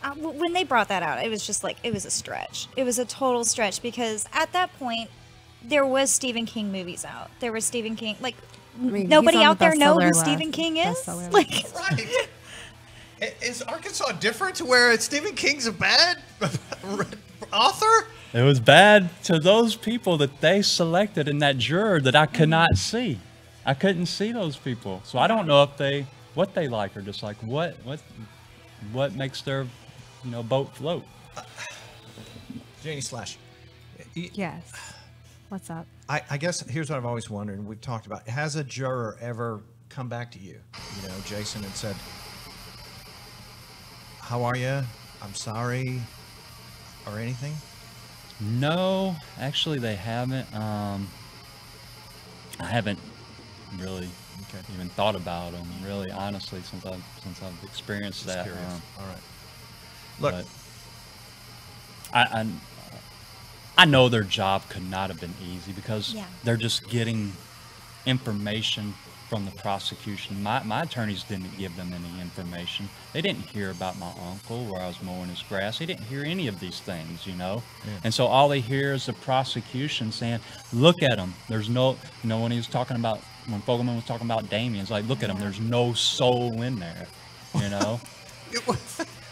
uh, when they brought that out, it was just like it was a stretch. It was a total stretch because at that point, there was Stephen King movies out. There was Stephen King. Like I mean, nobody out the there know who Stephen King is. Like. Right. Is Arkansas different to where Stephen King's a bad author? It was bad to those people that they selected in that juror that I could not see. I couldn't see those people. So I don't know if they, what they like or dislike, what, what, what makes their, you know, boat float. Uh, Janie Slash. Yes. What's up? I, I guess here's what I've always wondered, and we've talked about. Has a juror ever come back to you, you know, Jason, and said, how are you? I'm sorry, or anything? No, actually they haven't. Um, I haven't really okay. even thought about them, really, honestly, since I've since I've experienced Just that. Um, All right. Look, I, I I know their job could not have been easy because yeah. they're just getting information from the prosecution. My, my attorneys didn't give them any information. They didn't hear about my uncle where I was mowing his grass. They didn't hear any of these things, you know? Yeah. And so all they hear is the prosecution saying, look at him. There's no, you know, when he was talking about, when Fogelman was talking about Damien, it's like, look at him, there's no soul in there, you know?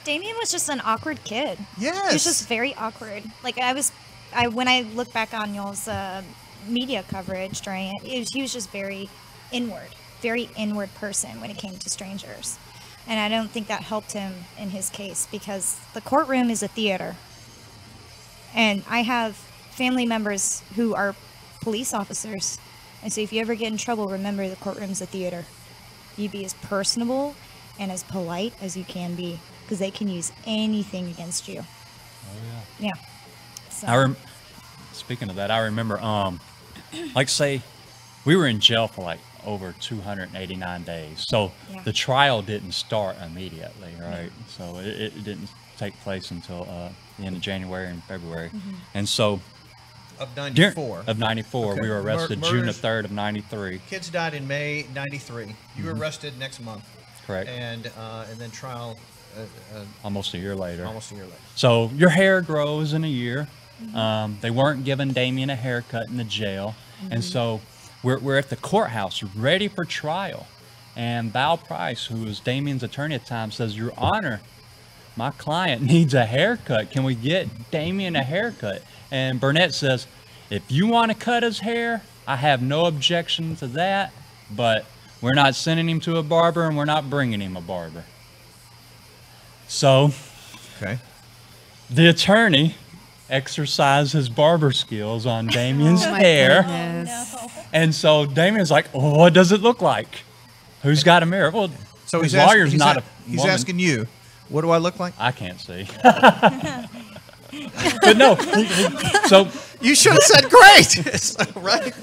Damien was just an awkward kid. Yes. He was just very awkward. Like I was, I when I look back on y'all's uh, media coverage during it, it was, he was just very, inward, very inward person when it came to strangers. And I don't think that helped him in his case because the courtroom is a theater. And I have family members who are police officers. And so if you ever get in trouble, remember the courtroom's a theater. You be as personable and as polite as you can be because they can use anything against you. Oh, yeah. Yeah. So. I rem Speaking of that, I remember, um, like say, we were in jail for like over two hundred eighty-nine days. So yeah. the trial didn't start immediately, right? Yeah. So it, it didn't take place until uh, the end of January and February. Mm-hmm. And so of ninety-four, of ninety-four, okay. we were arrested Mur June the third of ninety-three. Kids died in May ninety-three. You mm-hmm. were arrested next month. Correct. And uh, and then trial uh, uh, almost a year later. Almost a year later. So your hair grows in a year. Mm-hmm. Um, they weren't giving Damien a haircut in the jail, mm-hmm. and so. We're, we're at the courthouse ready for trial. And Val Price, who was Damien's attorney at the time, says, Your Honor, my client needs a haircut. Can we get Damien a haircut? And Burnett says, if you want to cut his hair, I have no objection to that, but we're not sending him to a barber and we're not bringing him a barber. So okay. the attorney exercised his barber skills on Damien's oh, hair. Oh, no. And so Damien's like, oh, what does it look like? Who's got a mirror? Well, so his he's lawyer's ask, he's not a, a He's woman. Asking you, what do I look like? I can't see. But no. So you should have said great. Right?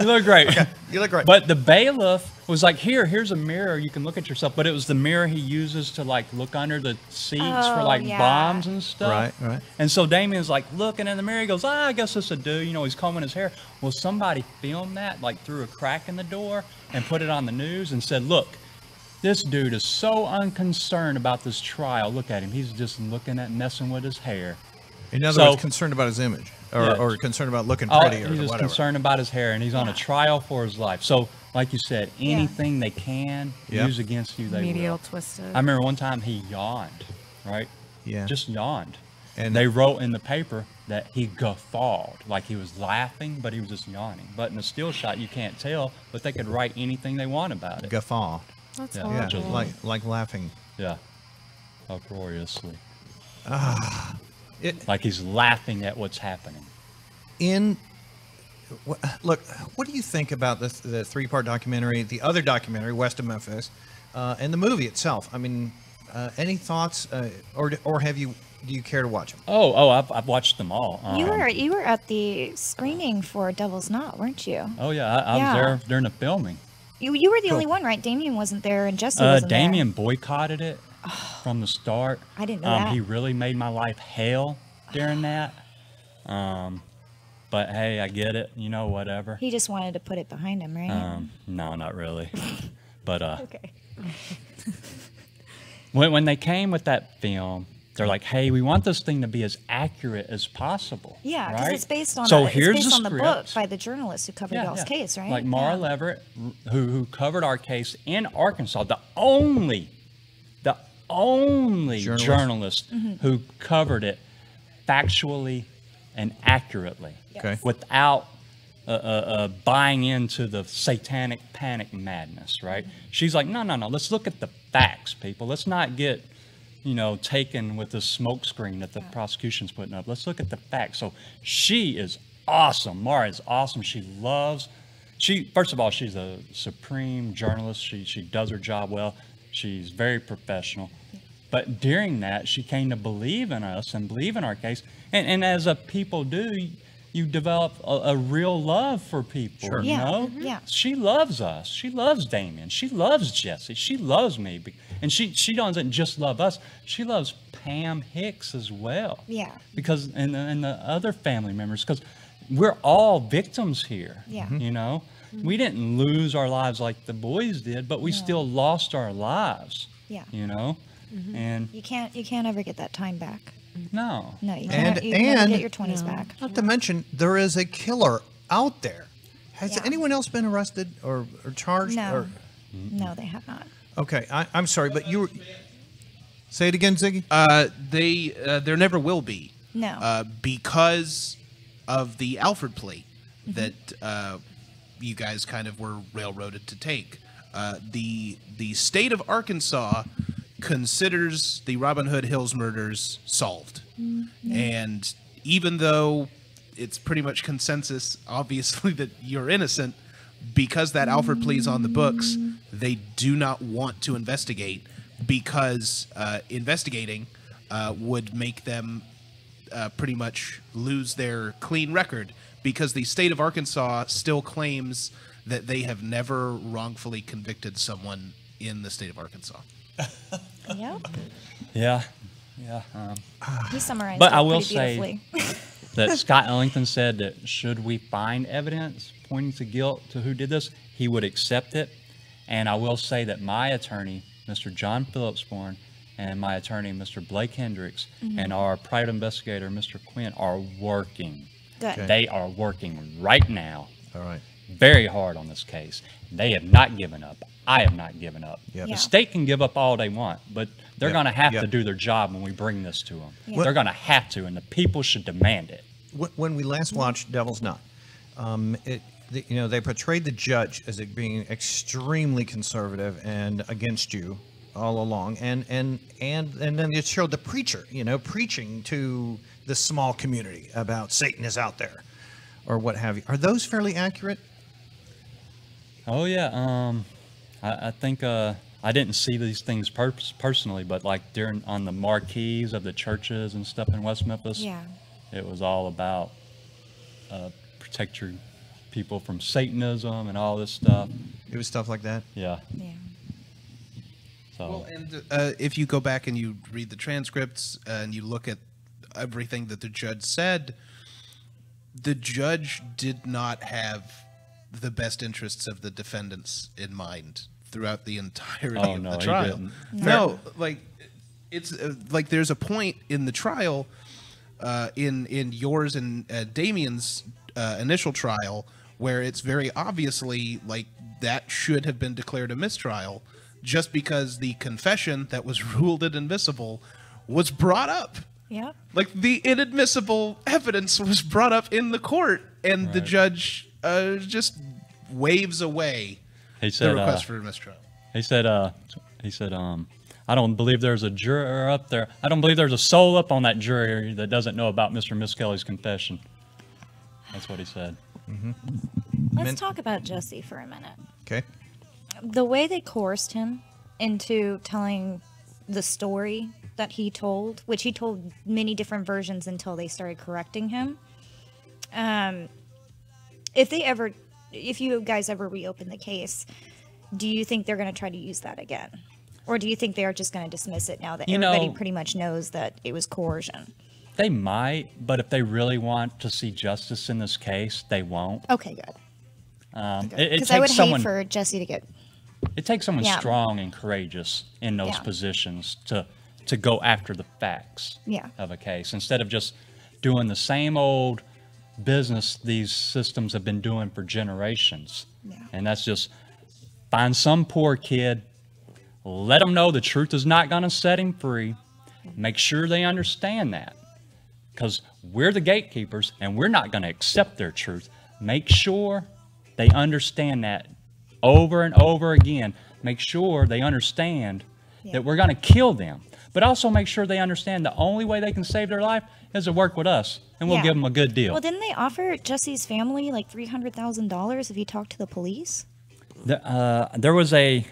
You look great. Okay. You look right. But the bailiff was like, here, here's a mirror. You can look at yourself. But it was the mirror he uses to, like, look under the seats oh, for, like, yeah. bombs and stuff. Right, right. And so Damien's, like, looking in the mirror. He goes, ah, I guess this would do. You know, he's combing his hair. Well, somebody filmed that, like, through a crack in the door and put it on the news and said, look, this dude is so unconcerned about this trial. Look at him. He's just looking at messing with his hair. In other so, words, concerned about his image or, yeah. or concerned about looking pretty oh, or whatever. He's just concerned about his hair, and he's yeah. on a trial for his life. So, like you said, anything yeah. they can yep. use against you, they Medial will. Twisted. I remember one time he yawned, right? Yeah. Just yawned. And they wrote in the paper that he guffawed, like he was laughing, but he was just yawning. But in a still shot, you can't tell, but they could write anything they want about it. Guffaw. That's yeah. horrible. Yeah, like, like laughing. Yeah. Uproariously. Ah. It, like he's laughing at what's happening. In wh look, what do you think about the, the three-part documentary, the other documentary, West of Memphis, uh, and the movie itself? I mean, uh, any thoughts, uh, or or have you? Do you care to watch them? Oh, oh, I've, I've watched them all. Um, you were you were at the screening for Devil's Knot, weren't you? Oh yeah, I, I yeah. was there during the filming. You you were the cool. only one, right? Damien wasn't there, and Jesse uh, wasn't Damien there. Boycotted it. From the start. I didn't know um, that. He really made my life hell during that. Um, but hey, I get it. You know, whatever. He just wanted to put it behind him, right? Um, no, not really. but uh, okay. when, when they came with that film, they're like, hey, we want this thing to be as accurate as possible. Yeah, because right? it's based on, so a, here's it's based the, on the book by the journalist who covered yeah, y'all's yeah. case, right? Like Mara yeah. Leverett, who, who covered our case in Arkansas, the only... only journalist, journalist mm-hmm. who covered it factually and accurately okay. without uh, uh, uh, buying into the satanic panic madness, right? Mm-hmm. She's like, no, no, no, let's look at the facts, people. Let's not get, you know, taken with the smoke screen that the yeah. prosecution's putting up. Let's look at the facts. So she is awesome. Mara is awesome. She loves, she, first of all, she's a supreme journalist. She, she does her job well. She's very professional. But during that, she came to believe in us and believe in our case. And, and as a people do, you, you develop a, a real love for people, sure. you yeah. know? Mm-hmm. yeah. She loves us. She loves Damien. She loves Jesse. She loves me. And she, she doesn't just love us. She loves Pam Hicks as well. Yeah. Because, and, and the other family members, because we're all victims here, yeah. you know? We didn't lose our lives like the boys did, but we no. still lost our lives. Yeah. You know? Mm-hmm. And you can't you can't ever get that time back. No. No, you can't and, you and never get your twenties no. back. Not to mention there is a killer out there. Has yeah. anyone else been arrested or, or charged? No. Or? No, they have not. Okay. I, I'm sorry, but you were say it again, Ziggy? Uh they uh, there never will be. No. Uh because of the Alford plea mm-hmm. that uh you guys kind of were railroaded to take. Uh, the the state of Arkansas considers the Robin Hood Hills murders solved. Mm-hmm. And even though it's pretty much consensus, obviously, that you're innocent, because that Alford plea is on the books, they do not want to investigate because uh, investigating uh, would make them uh, pretty much lose their clean record, because the state of Arkansas still claims that they have never wrongfully convicted someone in the state of Arkansas. Yep. Yeah. Yeah. Um, he summarized but it I will say that Scott Ellington said that should we find evidence pointing to guilt to who did this, he would accept it. And I will say that my attorney, Mister John Phillipsborn, and my attorney, Mister Blake Hendricks, mm-hmm. and our private investigator, Mister Quinn, are working. Okay. They are working right now, all right, very hard on this case. They have not given up. I have not given up. Yep. Yeah. The state can give up all they want, but they're yep. going to have yep. to do their job when we bring this to them. Yeah. They're going to have to, and the people should demand it. When we last watched Devil's Knot, um, it, the, you know, they portrayed the judge as it being extremely conservative and against you all along, and and and and then it showed the preacher, you know, preaching to the small community about Satan is out there, or what have you. Are those fairly accurate? Oh yeah, um, I, I think uh, I didn't see these things per personally, but like during on the marquees of the churches and stuff in West Memphis, yeah, it was all about uh, protect your people from Satanism and all this stuff. It was stuff like that? Yeah. Yeah. So. Well, and uh, if you go back and you read the transcripts and you look at everything that the judge said, the judge did not have the best interests of the defendants in mind throughout the entirety oh, of no, the trial. No, like it's uh, like there's a point in the trial, uh, in in yours and uh, Damien's uh, initial trial, where it's very obviously like that should have been declared a mistrial, just because the confession that was ruled inadmissible was brought up. Yeah, like the inadmissible evidence was brought up in the court, and right. the judge uh, just waves away. He said, the request uh, for mistrial. He said, uh, he said, um, I don't believe there's a juror up there. I don't believe there's a soul up on that jury that doesn't know about Mister and Miss Kelly's confession. That's what he said. Mm-hmm. Let's Min talk about Jesse for a minute. Okay. The way they coerced him into telling the story that he told, which he told many different versions until they started correcting him. Um, if they ever... If you guys ever reopen the case, do you think they're going to try to use that again? Or do you think they're just going to dismiss it now that you everybody know, pretty much knows that it was coercion? They might, but if they really want to see justice in this case, they won't. Okay, good. Because um, okay. I would someone, hate for Jesse to get... It takes someone yeah. strong and courageous in those yeah. positions to, to go after the facts yeah. of a case instead of just doing the same old... business these systems have been doing for generations. Yeah. And that's just find some poor kid, let them know the truth is not going to set him free. Make sure they understand that, because we're the gatekeepers and we're not going to accept their truth. Make sure they understand that over and over again. Make sure they understand yeah. that we're going to kill them. But also make sure they understand the only way they can save their life is to work with us, and we'll yeah. give them a good deal. Well, didn't they offer Jesse's family like three hundred thousand dollars if he talked to the police? The, uh, there was a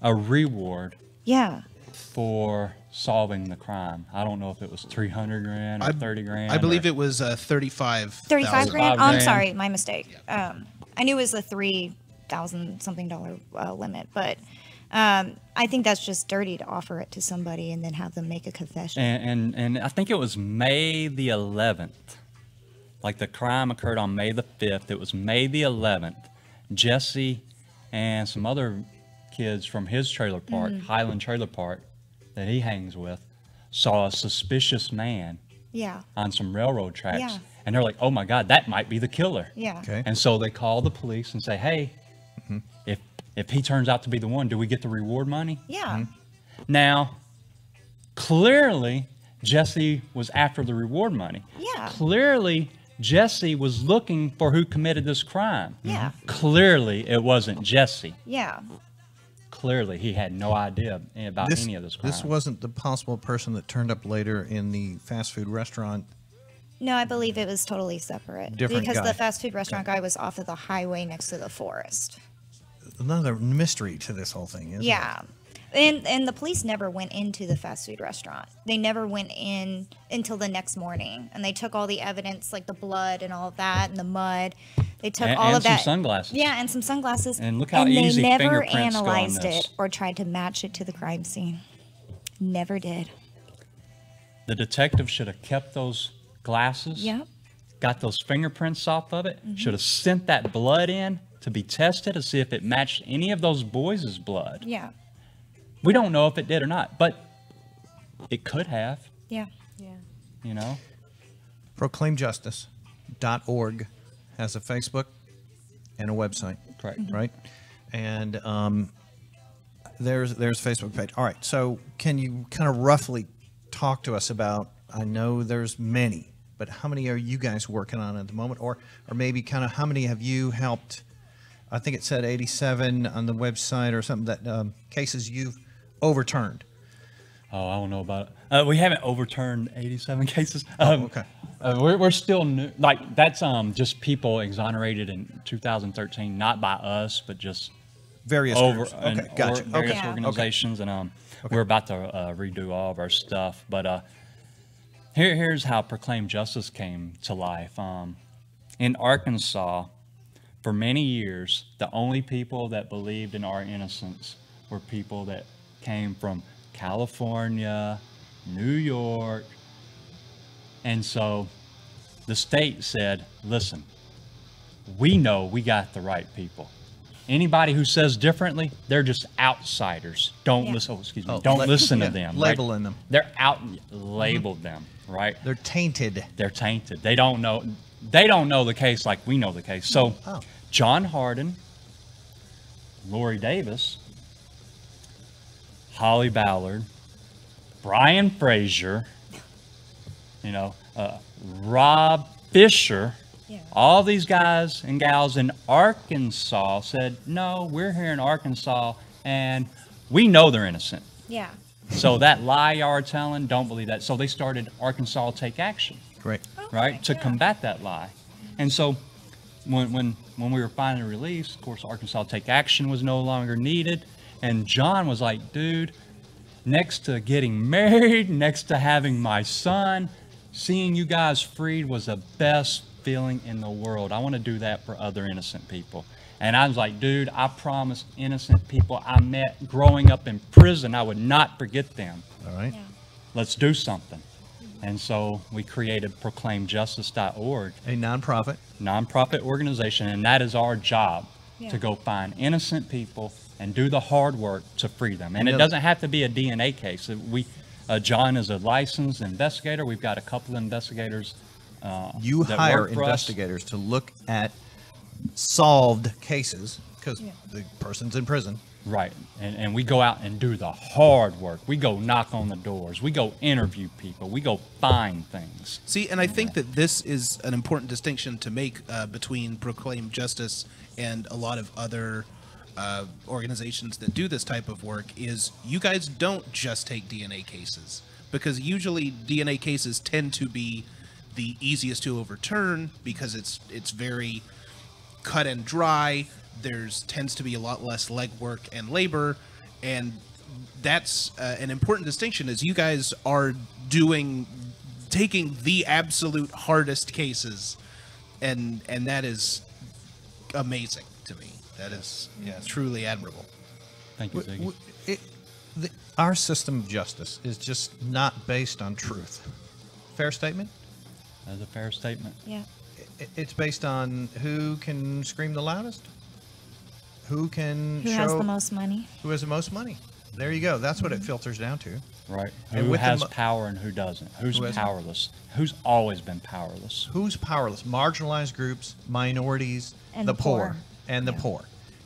a reward yeah. for solving the crime. I don't know if it was three hundred grand or I, thirty grand. I believe or, it was uh, thirty-five thousand. thirty-five grand? Oh, I'm sorry, my mistake. Yeah. Um, I knew it was a three thousand something dollar uh, limit, but... Um, I think that's just dirty to offer it to somebody and then have them make a confession. And, and, and I think it was May the eleventh. Like the crime occurred on May the fifth. It was May the eleventh. Jesse and some other kids from his trailer park, mm-hmm. Highland Trailer Park, that he hangs with, saw a suspicious man yeah. on some railroad tracks. Yeah. And they're like, oh my God, that might be the killer. Yeah. Okay. And so they call the police and say, hey, mm-hmm. if If he turns out to be the one, do we get the reward money? Yeah. Mm-hmm. Now, clearly, Jesse was after the reward money. Yeah. Clearly, Jesse was looking for who committed this crime. Yeah. Mm-hmm. Clearly, it wasn't Jesse. Yeah. Clearly, he had no idea about this, any of this crime. This wasn't the possible person that turned up later in the fast food restaurant. No, I believe it was totally separate. Different because guy. The fast food restaurant guy was off of the highway next to the forest. Another mystery to this whole thing, isn't yeah. it? And, and the police never went into the fast food restaurant. They never went in until the next morning. And they took all the evidence, like the blood and all of that and the mud. They took and, all and of that. And some sunglasses. Yeah, and some sunglasses. And look how and easy fingerprints go on this. And they never analyzed it or tried to match it to the crime scene. Never did. The detective should have kept those glasses. Yep. Got those fingerprints off of it. Mm-hmm. Should have sent that blood in to be tested to see if it matched any of those boys' blood. Yeah. We don't know if it did or not, but it could have. Yeah. Yeah. You know? Proclaim Justice dot org has a Facebook and a website. Correct. Mm-hmm. Right? And um, there's, there's a Facebook page. All right, so can you kind of roughly talk to us about, I know there's many, but how many are you guys working on at the moment? Or, or maybe kind of how many have you helped... I think it said eighty-seven on the website or something, that um, cases you've overturned. Oh, I don't know about it. Uh, we haven't overturned eighty-seven cases. Um, oh, okay. Uh, we're, we're still new. Like, that's um, just people exonerated in two thousand thirteen, not by us, but just various, over, okay, and, gotcha. or, various okay. organizations. Okay. And um, okay. we're about to uh, redo all of our stuff. But uh, here, here's how Proclaim Justice came to life. Um, in Arkansas, For many years, the only people that believed in our innocence were people that came from California, New York. And so the state said, listen, we know we got the right people. Anybody who says differently, they're just outsiders. Don't yeah. listen. Oh, excuse me. Oh, don't listen yeah. to them. Labeling right? them. They're out. Labeled mm-hmm. them. Right. They're tainted. They're tainted. They don't know. They don't know the case like we know the case. So, oh. John Harden, Lori Davis, Holly Ballard, Brian Fraser, you know, uh, Rob Fisher. Yeah. All these guys and gals in Arkansas said, no, we're here in Arkansas, and we know they're innocent. Yeah. So that lie y'all are telling, don't believe that. So they started Arkansas Take Action. Great. Oh, right? To God. Combat that lie. And so when, when, when we were finally released, of course, Arkansas Take Action was no longer needed. And John was like, dude, next to getting married, next to having my son, seeing you guys freed was the best feeling in the world. I want to do that for other innocent people. And I was like, dude, I promised innocent people I met growing up in prison, I would not forget them. All right. Yeah. Let's do something. Mm-hmm. And so we created Proclaim Justice dot org. A nonprofit. Nonprofit organization. And that is our job, yeah. to go find innocent people and do the hard work to free them. And, and it doesn't have to be a D N A case. We, uh, John is a licensed investigator. We've got a couple of investigators. Uh, you hire investigators us. to look at solved cases because yeah. the person's in prison. Right. And, and we go out and do the hard work. We go knock on the doors. We go interview people. We go find things. See, and I yeah. think that this is an important distinction to make uh, between Proclaim Justice and a lot of other uh, organizations that do this type of work is you guys don't just take D N A cases, because usually D N A cases tend to be the easiest to overturn because it's it's very cut and dry. There's tends to be a lot less legwork and labor, and that's uh, an important distinction. Is you guys are doing taking the absolute hardest cases, and and that is amazing to me. That is yeah, truly admirable. Thank you, Ziggy. It, the, our system of justice is just not based on truth. Fair statement. That's a fair statement. Yeah. It's based on who can scream the loudest, who can who show... Who has the most money. Who has the most money. There you go. That's what mm-hmm. it filters down to. Right. And who has power and who doesn't. Who's who powerless. It? Who's always been powerless. Who's powerless. Marginalized groups, minorities, and the poor. poor. And the yeah. poor.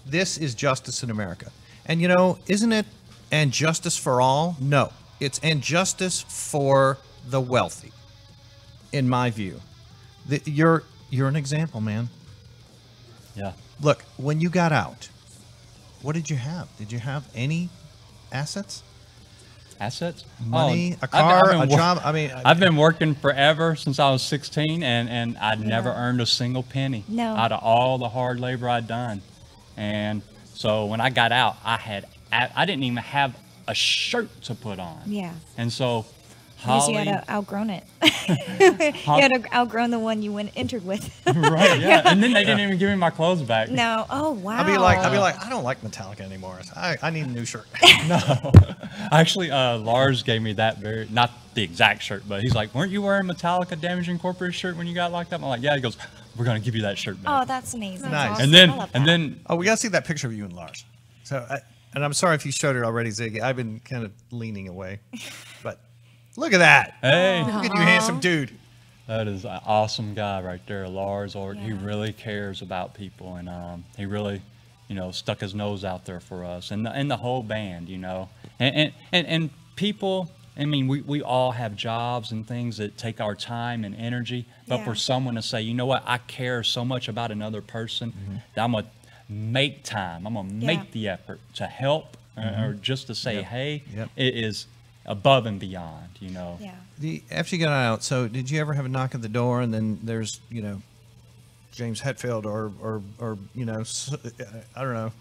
This is justice in America. And, you know, isn't it and justice for all? No. It's and justice for the wealthy. In my view, the, you're you're an example, man. Yeah. Look, when you got out, what did you have? Did you have any assets? Assets? Money, oh, a car, I've been, I've been a job. I mean, I've been working forever since I was sixteen, and and I'd yeah. never earned a single penny no. out of all the hard labor I'd done. And so when I got out, I had I, I didn't even have a shirt to put on. Yeah. And so. Because you had outgrown it. You had outgrown the one you went entered with. Right, yeah. And then they didn't yeah. even give me my clothes back. No. Oh, wow. I'd be like, I'd be like, I don't like Metallica anymore. I, I need a new shirt. No. Actually, uh, Lars gave me that very, not the exact shirt, but he's like, weren't you wearing Metallica Damage Incorporated shirt when you got locked up? I'm like, yeah. He goes, we're going to give you that shirt back. Oh, that's amazing. Nice. Awesome. And then, and then. Oh, we got to see that picture of you and Lars. So, I, and I'm sorry if you showed it already, Ziggy. I've been kind of leaning away, but. Look at that. Hey. Aww. Look at you, handsome dude. That is an awesome guy right there, Lars Ulrich. Yeah. He really cares about people, and um, he really, you know, stuck his nose out there for us and the, and the whole band, you know. And, and, and, and people, I mean, we, we all have jobs and things that take our time and energy, but yeah. for someone to say, you know what, I care so much about another person mm-hmm. that I'm going to make time. I'm going to yeah. make the effort to help mm-hmm. or just to say, yep. hey, yep. it is above and beyond, you know. Yeah. The, after you got out, so did you ever have a knock at the door and then there's, you know, James Hetfield or, or, or you know, I don't know.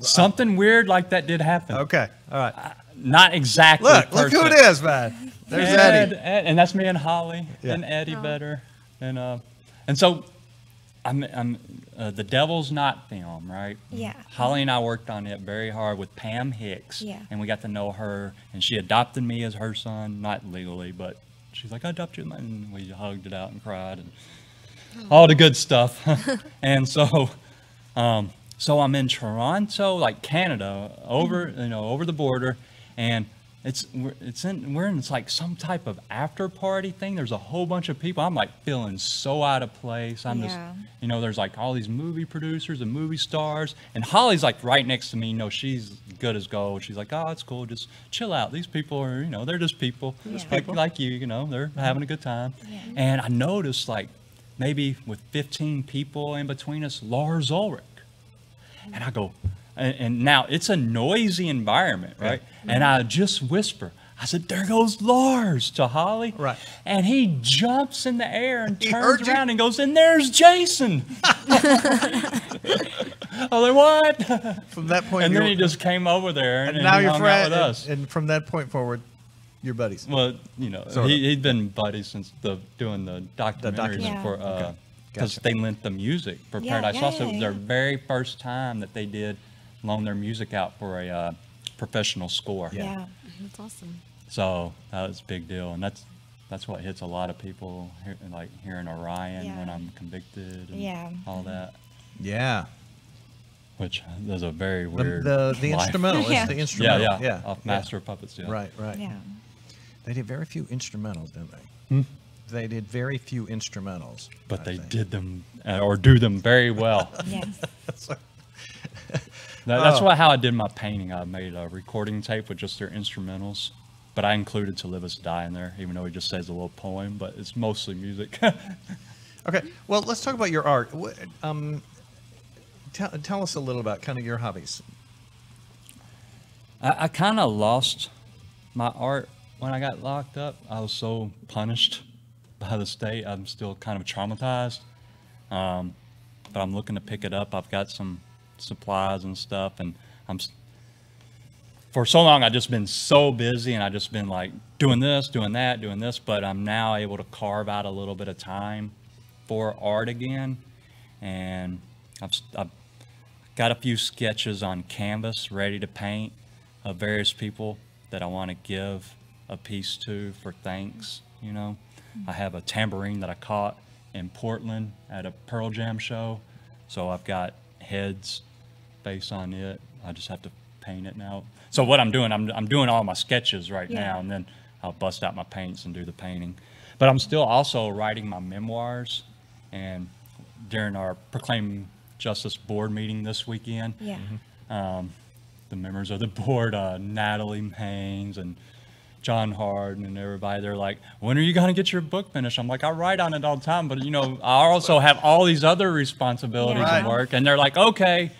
Something I, weird like that did happen. Okay. All right. I, not exactly. Look, look who it is, man. There's Ed, Eddie. Ed, and that's me and Holly yeah. and Eddie oh. Better. And, uh, and so I'm, I'm, uh, the Devil's Knot film, right? Yeah. Holly and I worked on it very hard with Pam Hicks. Yeah. And we got to know her, and she adopted me as her son, not legally, but she's like, I adopted you, and we hugged it out and cried and oh. all the good stuff. And so, um, so I'm in Toronto, like Canada, over mm-hmm. you know, over the border, and it's we're, it's in we're in it's like some type of after party thing. There's a whole bunch of people. I'm like feeling so out of place. I'm yeah. just you know there's like all these movie producers and movie stars, and Holly's like right next to me. You know, she's good as gold. She's like, oh, it's cool. Just chill out. These people are you know they're just people, yeah. just people. Like, like you. You know they're having a good time. Yeah. And I noticed like maybe with fifteen people in between us, Lars Ulrich, and I go. And, and now it's a noisy environment, right? Yeah. And I just whisper, I said, there goes Lars to Holly. Right. And he jumps in the air and he turns around you. and goes, and there's Jason. I was like, what? From that point And then he just came over there and, and now you're friends with us. And, and from that point forward, you're buddies. Well, you know, he, he'd been buddies since the doing the documentary the yeah. for uh because okay. gotcha. They lent the music for yeah, Paradise Lost. It was their very first time that they did loan their music out for a uh, professional score. Yeah. yeah, that's awesome. So that was a big deal, and that's that's what hits a lot of people, here, like here in Orion yeah. when I'm convicted and yeah. all that. Yeah. Which is a very weird. The the, the instrumental, yeah. it's the instrumental. Yeah, yeah, yeah. Off Master yeah. of Puppets. Yeah. Right, right. Yeah. They did very few instrumentals, didn't they? Hmm? They did very few instrumentals. But I they think. did them uh, or do them very well. Yes. So, That, that's oh. what, how I did my painting. I made a recording tape with just their instrumentals, but I included To Live Is Die in there, even though he just says a little poem, but it's mostly music. Okay, well, let's talk about your art. Um, tell, tell us a little about kind of your hobbies. I, I kind of lost my art when I got locked up. I was so punished by the state. I'm still kind of traumatized, um, but I'm looking to pick it up. I've got some supplies and stuff, and I'm for so long I've just been so busy, and I've just been like doing this, doing that, doing this, but I'm now able to carve out a little bit of time for art again, and I've, I've got a few sketches on canvas ready to paint of various people that I want to give a piece to for thanks, you know. Mm-hmm. I have a tambourine that I caught in Portland at a Pearl Jam show, so I've got heads based on it. I just have to paint it now. So what I'm doing, I'm, I'm doing all my sketches right yeah. now, and then I'll bust out my paints and do the painting. But I'm still also writing my memoirs, and during our Proclaim Justice board meeting this weekend, yeah. mm-hmm. um, the members of the board, uh, Natalie Haynes and John Harden and everybody, they're like, when are you going to get your book finished? I'm like, I write on it all the time, but you know, I also have all these other responsibilities yeah. and work. And they're like, okay,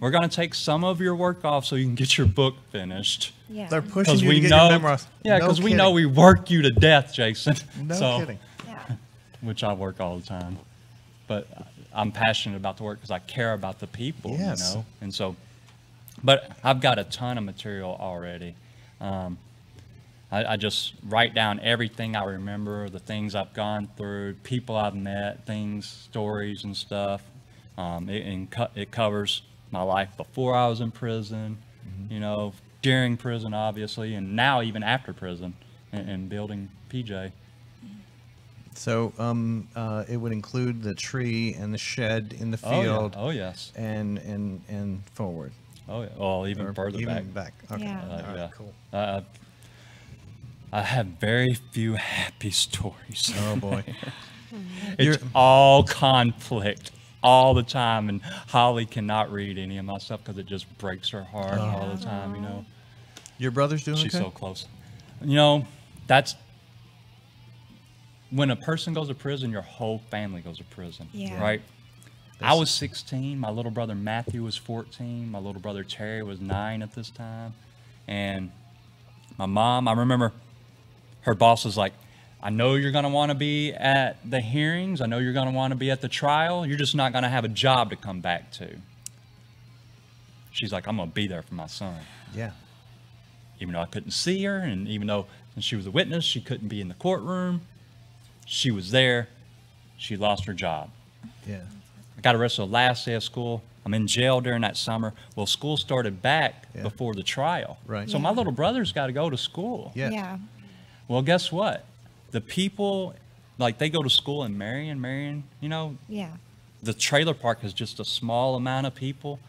we're going to take some of your work off so you can get your book finished. Yeah. They're pushing you we to get know, your memoirs. Yeah, because no we know we work you to death, Jason. No so, kidding. Yeah. Which I work all the time. But I'm passionate about the work because I care about the people, yes. you know? And so, but I've got a ton of material already. Um, I, I just write down everything I remember, the things I've gone through, people I've met, things, stories and stuff. Um, it, and co it covers my life before I was in prison, mm-hmm. you know, during prison, obviously, and now even after prison and, and building P J. So um, uh, it would include the tree and the shed in the field. Oh, yeah. oh yes. And, and, and forward. Oh, yeah. Well, even or further even back. back. Okay. Yeah. Uh, All right, yeah. cool. Uh, I have very few happy stories. Oh boy. It's You're, all conflict all the time, and Holly cannot read any of my stuff because it just breaks her heart oh. all the time, you know. Your brother's doing She's okay? so close. You know, that's when a person goes to prison, your whole family goes to prison, yeah. right? That's, I was sixteen, my little brother Matthew was fourteen, my little brother Terry was nine at this time, and my mom, I remember her boss was like, I know you're going to want to be at the hearings. I know you're going to want to be at the trial. You're just not going to have a job to come back to. She's like, I'm going to be there for my son. Yeah. Even though I couldn't see her, and even though she was a witness, she couldn't be in the courtroom. She was there. She lost her job. Yeah. I got arrested the last day of school. I'm in jail during that summer. Well, school started back yeah. before the trial. Right. So yeah. my little brother's got to go to school. Yeah. yeah. Well, guess what? The people, like, they go to school in Marion, Marion, you know? Yeah. The trailer park is just a small amount of people.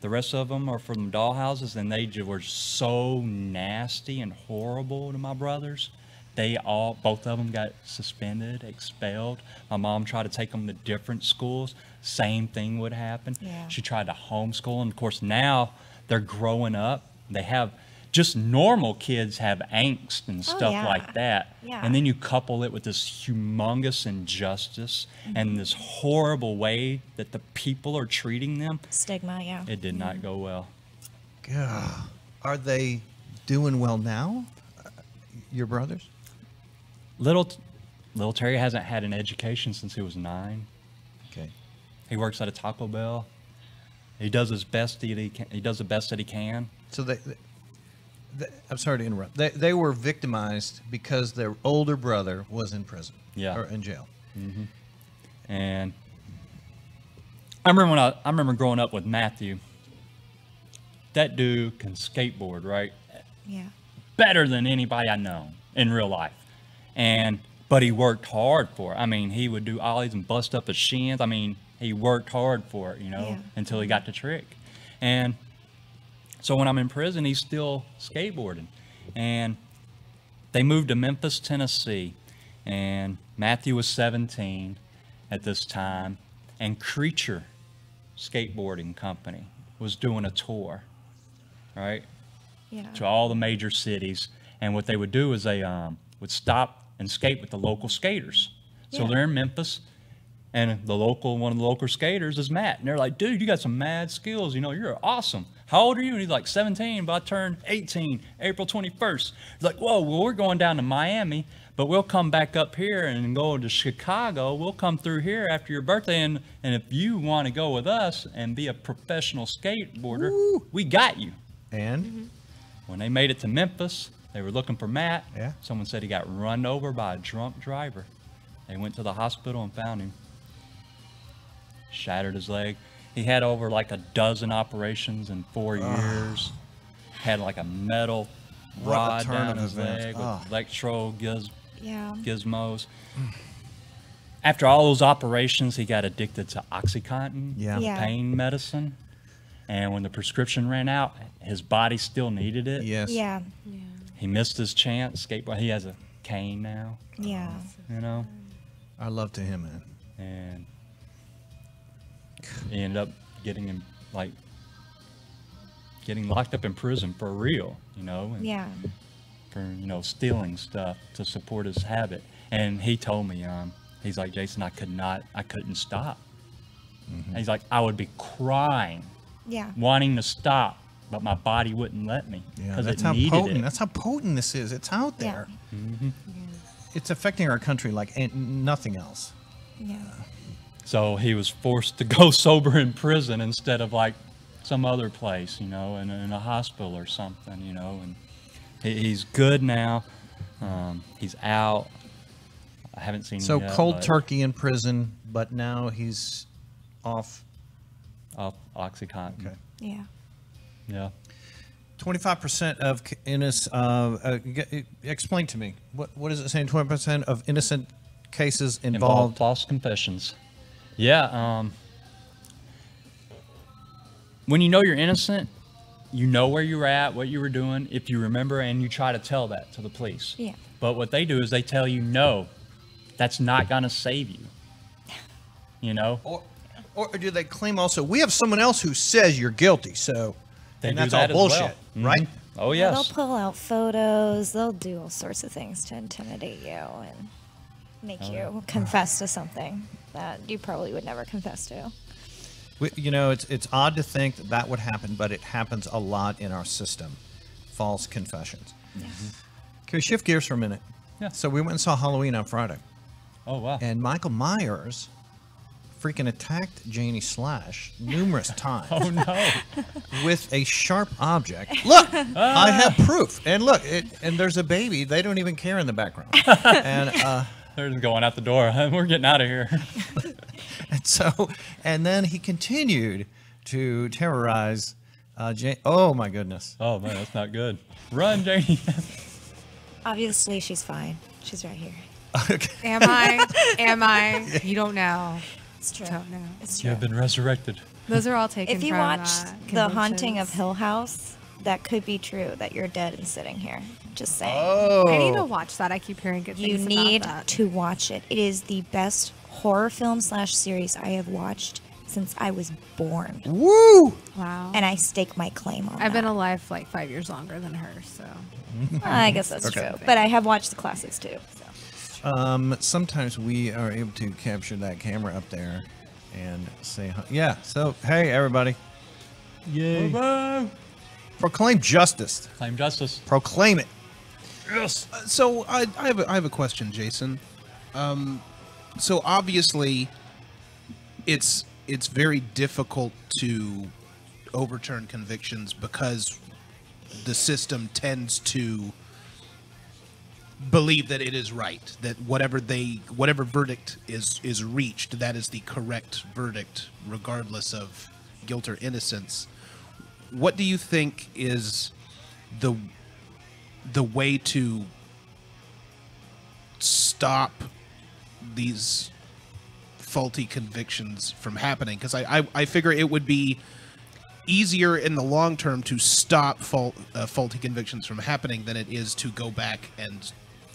The rest of them are from dollhouses, and they were so nasty and horrible to my brothers. They all, both of them got suspended, expelled. My mom tried to take them to different schools. Same thing would happen. Yeah. She tried to homeschool them. Of course, now they're growing up. They have, just normal kids have angst and stuff oh, yeah. like that. Yeah. And then you couple it with this humongous injustice mm-hmm. and this horrible way that the people are treating them. Stigma, yeah. It did mm-hmm. not go well. God. Are they doing well now, your brothers? Little, little Terry hasn't had an education since he was nine. Okay. He works at a Taco Bell. He does his best that he can. He does the best that he can. So they, they, they I'm sorry to interrupt. They, they were victimized because their older brother was in prison. Yeah. Or in jail. Mm-hmm. And I remember when I, I remember growing up with Matthew. That dude can skateboard, right? Yeah. Better than anybody I know in real life. And, but he worked hard for it. I mean, he would do ollies and bust up his shins. I mean, he worked hard for it, you know, yeah. until he got the trick. And so when I'm in prison, he's still skateboarding. And they moved to Memphis, Tennessee. And Matthew was seventeen at this time. And Creature Skateboarding Company was doing a tour, right? Yeah. To all the major cities. And what they would do is they, um, would stop and skate with the local skaters. Yeah. So they're in Memphis, and the local, one of the local skaters is Matt. And they're like, dude, you got some mad skills. You know, you're awesome. How old are you? And he's like, seventeen, but I turned eighteen, April twenty-first. He's like, whoa, well, we're going down to Miami, but we'll come back up here and go to Chicago. We'll come through here after your birthday. And, and if you want to go with us and be a professional skateboarder, Woo. we got you. And mm-hmm. when they made it to Memphis, they were looking for Matt. Yeah. Someone said he got run over by a drunk driver. They went to the hospital and found him. Shattered his leg. He had over like a dozen operations in four oh. years. Had like a metal what rod a down his event. leg with oh. electro giz yeah. gizmos. Mm. After all those operations, he got addicted to Oxycontin, yeah. Yeah. pain medicine. And when the prescription ran out, his body still needed it. Yes. Yeah. Yeah. He missed his chance. Skateboard. He has a cane now. Yeah. You know? I love to him, man. And he ended up getting him, like, getting locked up in prison for real, you know? And yeah. For, you know, stealing stuff to support his habit. And he told me, um, he's like, Jason, I could not, I couldn't stop. Mm-hmm. He's like, I would be crying. Yeah. Wanting to stop. But my body wouldn't let me. Yeah, that's it how potent. It. That's how potent this is. It's out there. Yeah. Mm-hmm. Yeah. It's affecting our country like nothing else. Yeah. So he was forced to go sober in prison instead of like some other place, you know, in, in a hospital or something, you know. And he, he's good now. Um, he's out. I haven't seen. So him yet, cold turkey in prison, but now he's off. Off Oxycontin. Okay. Yeah. Yeah. twenty-five percent of innocent, uh, uh, explain to me, what, what is it saying? twenty percent of innocent cases involved. involved false confessions. Yeah. Um, when you know you're innocent, you know where you were at, what you were doing, if you remember, and you try to tell that to the police. Yeah. But what they do is they tell you, no, that's not going to save you. You know? Or, or do they claim also, we have someone else who says you're guilty, so... They and do that's that all bullshit, well. Right? Mm-hmm. Oh, yes. Well, they'll pull out photos. They'll do all sorts of things to intimidate you and make oh. you confess to something that you probably would never confess to. We, you know, it's, it's odd to think that that would happen, but it happens a lot in our system. False confessions. Yeah. Mm-hmm. Can we shift gears for a minute? Yeah. So we went and saw Halloween on Friday. Oh, wow. And Michael Myers... freaking attacked Janie Slash numerous times. Oh no! With a sharp object. Look, ah. I have proof. And look, it, and there's a baby. They don't even care in the background. And uh, they're just going out the door. We're getting out of here. So, and then he continued to terrorize uh, Jane. Oh my goodness. Oh man, that's not good. Run, Janie. Obviously, she's fine. She's right here. Okay. Am I? Am I? You don't know. It's true. Don't know. It's true. You have been resurrected. Those are all taken. If you from, watched uh, The Haunting of Hill House, that could be true. That you're dead and sitting here. Just saying. Oh. I need to watch that. I keep hearing good things about that. You need to watch it. It is the best horror film slash series I have watched since I was born. Woo! Wow. And I stake my claim on I've that. I've been alive for like five years longer than her, so. I guess that's okay. true. But I have watched the classics too. So. Um, sometimes we are able to capture that camera up there and say, yeah, so hey, everybody. Yay. Bye-bye. Proclaim justice. Proclaim justice. Proclaim it. Yes. Uh, so I, I, have a, I have a question, Jason. Um, so obviously, it's it's very difficult to overturn convictions because the system tends to believe that it is right, that whatever they whatever verdict is is reached, that is the correct verdict, regardless of guilt or innocence. What do you think is the the way to stop these faulty convictions from happening? Because I, I, I figure it would be easier in the long term to stop fault, uh, faulty convictions from happening than it is to go back and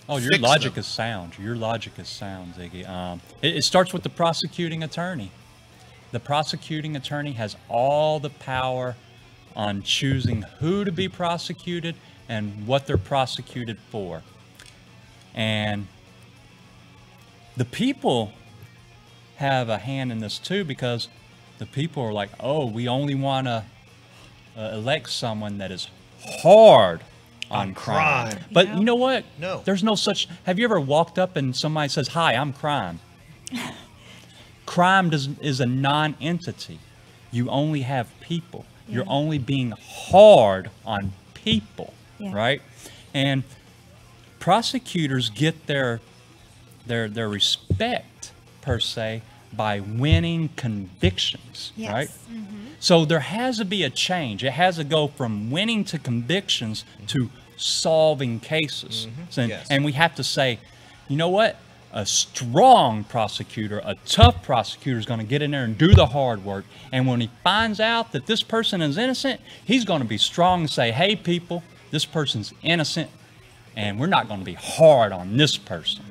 Oh, your fix logic them. is sound. Your logic is sound, Ziggy. Um, it, it starts with the prosecuting attorney. The prosecuting attorney has all the power on choosing who to be prosecuted and what they're prosecuted for. And the people have a hand in this too, because the people are like, oh, we only want to uh, elect someone that is hard on, on crime. crime. But you know, you know what? No. There's no such... Have you ever walked up and somebody says, hi, I'm crime? Crime does, is a non-entity. You only have people. You're only being hard on people, yeah. right? And prosecutors get their their their respect per se by winning convictions, yes. right? Mm-hmm. So there has to be a change. It has to go from winning to convictions mm-hmm. to solving cases. Mm-hmm. and, yes. and we have to say, you know what? A strong prosecutor, a tough prosecutor is going to get in there and do the hard work. And when he finds out that this person is innocent, he's going to be strong and say, hey, people, this person's innocent, and we're not going to be hard on this person.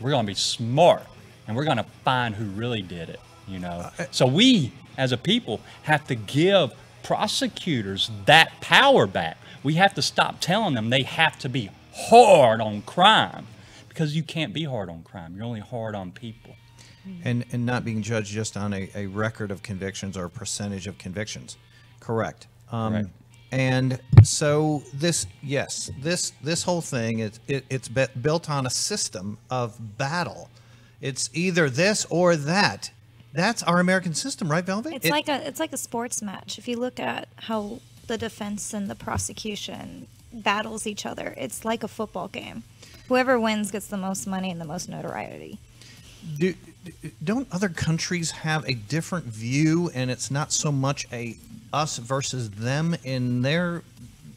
We're going to be smart, and we're going to find who really did it, you know. So we, as a people, have to give prosecutors that power back. We have to stop telling them they have to be hard on crime. Because you can't be hard on crime. You're only hard on people. And and not being judged just on a, a record of convictions or a percentage of convictions. Correct. Um, right. And so this, yes, this this whole thing, it, it, it's built on a system of battle. It's either this or that. That's our American system, right, Velvet? It's, it, like a, it's like a sports match. If you look at how the defense and the prosecution battles each other, it's like a football game. Whoever wins gets the most money and the most notoriety. Do, don't other countries have a different view, and it's not so much a us versus them in their,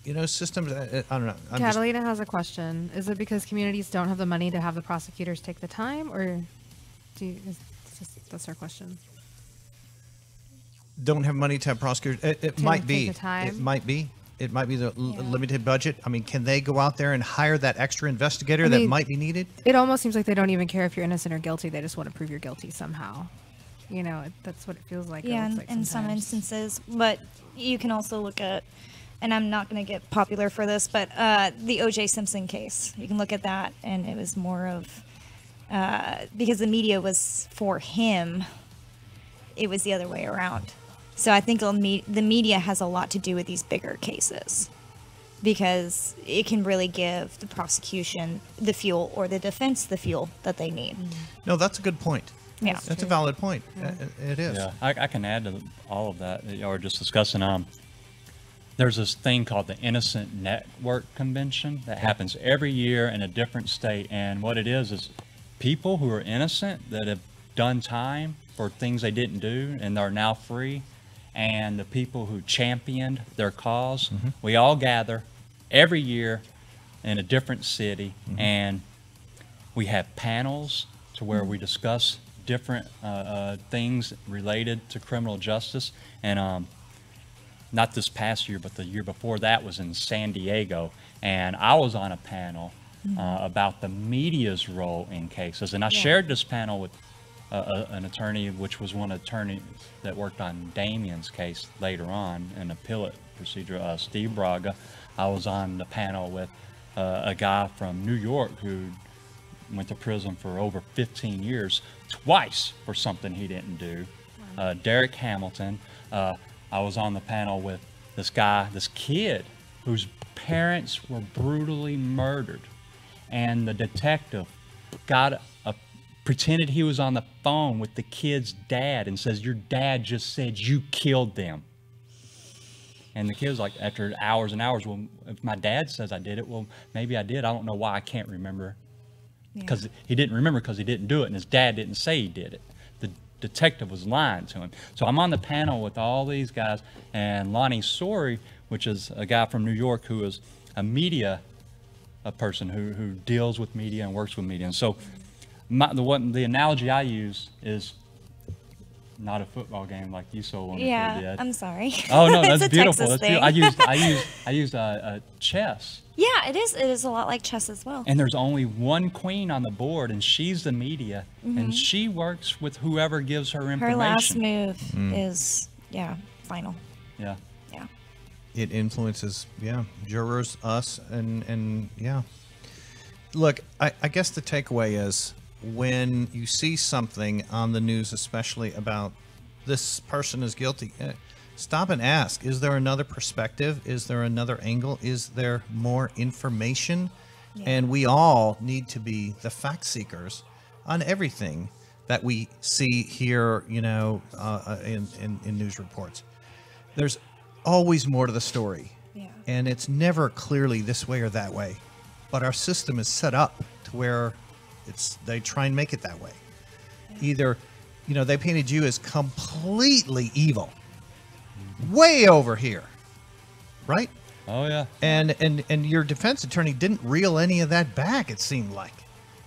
you know, systems? I, I don't know. I'm Catalina just... has a question. Is it because communities don't have the money to have the prosecutors take the time, or do you, is just, that's our question? Don't have money to have prosecutors. It, it might be. Take the time. It might be. It might be the yeah. limited budget. I mean, can they go out there and hire that extra investigator I mean, that might be needed? It almost seems like they don't even care if you're innocent or guilty. They just want to prove you're guilty somehow. You know, it, that's what it feels like. Yeah, like in some instances. But you can also look at, and I'm not going to get popular for this, but uh, the O J Simpson case. You can look at that, and it was more of, uh, because the media was for him, it was the other way around. So I think me the media has a lot to do with these bigger cases, because it can really give the prosecution the fuel or the defense the fuel that they need. No, that's a good point. Yeah, that's, that's a valid point. Yeah. It is. Yeah, I, I can add to all of that y'all were just discussing. Um, there's this thing called the Innocent Network Convention that happens every year in a different state, and what it is is people who are innocent that have done time for things they didn't do and are now free, and the people who championed their cause. Mm-hmm. We all gather every year in a different city, mm-hmm. and we have panels to where mm-hmm. we discuss different uh, uh, things related to criminal justice. And um, not this past year, but the year before that was in San Diego, and I was on a panel mm-hmm. uh, about the media's role in cases. And I yeah. shared this panel with Uh, an attorney, which was one attorney that worked on Damien's case later on in a appellate procedure, uh, Steve Braga. I was on the panel with uh, a guy from New York who went to prison for over fifteen years, twice for something he didn't do. Wow. Uh, Derek Hamilton. Uh, I was on the panel with this guy, this kid whose parents were brutally murdered, and the detective got a pretended he was on the phone with the kid's dad and says, "Your dad just said you killed them." And the kid was like, after hours and hours, "Well, if my dad says I did it, well, maybe I did. I don't know why I can't remember." Because yeah. he didn't remember because he didn't do it, and his dad didn't say he did it. The detective was lying to him. So I'm on the panel with all these guys, and Lonnie Sori, which is a guy from New York who is a media, a person who, who deals with media and works with media. And so My, the what the analogy I use is not a football game like you so wonderfully yeah, did. I'm sorry. Oh no, that's beautiful. That's beautiful. I used I used I used uh, uh, chess. Yeah, it is. It is a lot like chess as well. And there's only one queen on the board, and she's the media, mm-hmm. and she works with whoever gives her information. Her last move mm. is yeah final. Yeah. Yeah. It influences yeah jurors, us, and and yeah. Look, I, I guess the takeaway is, when you see something on the news, especially about this person is guilty, stop and ask, is there another perspective? Is there another angle? Is there more information? Yeah. And we all need to be the fact seekers on everything that we see here, you know, uh, in, in, in news reports. There's always more to the story. Yeah. And it's never clearly this way or that way. But our system is set up to where it's they try and make it that way. Either, you know, they painted you as completely evil, way over here, right? Oh yeah. And and and your defense attorney didn't reel any of that back, it seemed like.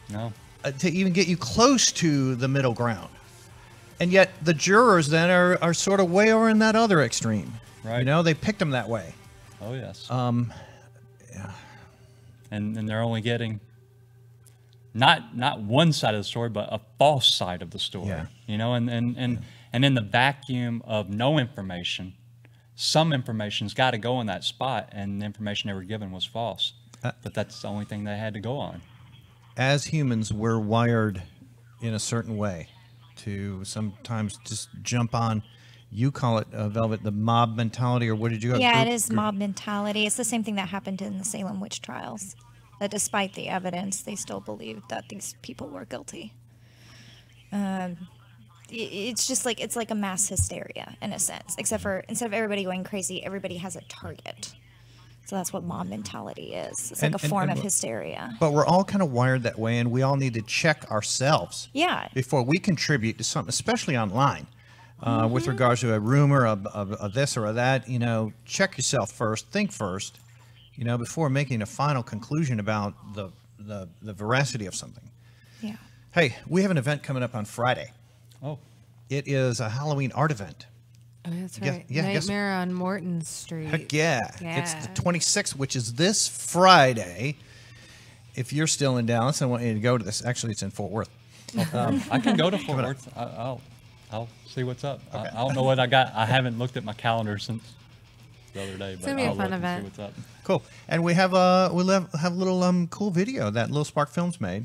No. Uh, to even get you close to the middle ground. And yet the jurors then are are sort of way over in that other extreme. Right. You know, they picked them that way. Oh yes. Um. Yeah. And, and they're only getting not not one side of the story, but a false side of the story. Yeah. You know, and and and, yeah. and in the vacuum of no information, some information's got to go in that spot, and the information they were given was false. Uh, but that's the only thing they had to go on. As humans, we're wired in a certain way to sometimes just jump on. You call it, uh, Velvet, the mob mentality, or what did you have? Yeah, group, it is group? mob mentality. It's the same thing that happened in the Salem witch trials, that despite the evidence, they still believed that these people were guilty. Um, it, it's just like, it's like a mass hysteria in a sense, except for instead of everybody going crazy, everybody has a target. So that's what mob mentality is. It's and, like a and, form and, of hysteria. But we're all kind of wired that way, and we all need to check ourselves yeah. before we contribute to something, especially online. Uh, mm-hmm. With regards to a rumor of, of, of this or of that, you know, check yourself first, think first, you know, before making a final conclusion about the, the, the veracity of something. Yeah. Hey, we have an event coming up on Friday. Oh. It is a Halloween art event. Oh, that's right. Yeah, Nightmare on Morton Street. Heck yeah. yeah. It's the twenty-sixth, which is this Friday. If you're still in Dallas, I want you to go to this. Actually, it's in Fort Worth. Um, I can go to Fort Worth. I, I'll. I'll see what's up. Okay. I, I don't know what I got. I haven't looked at my calendar since the other day, but I'll look and see what's up. Cool. And we have a we have a little um cool video that Little Spark Films made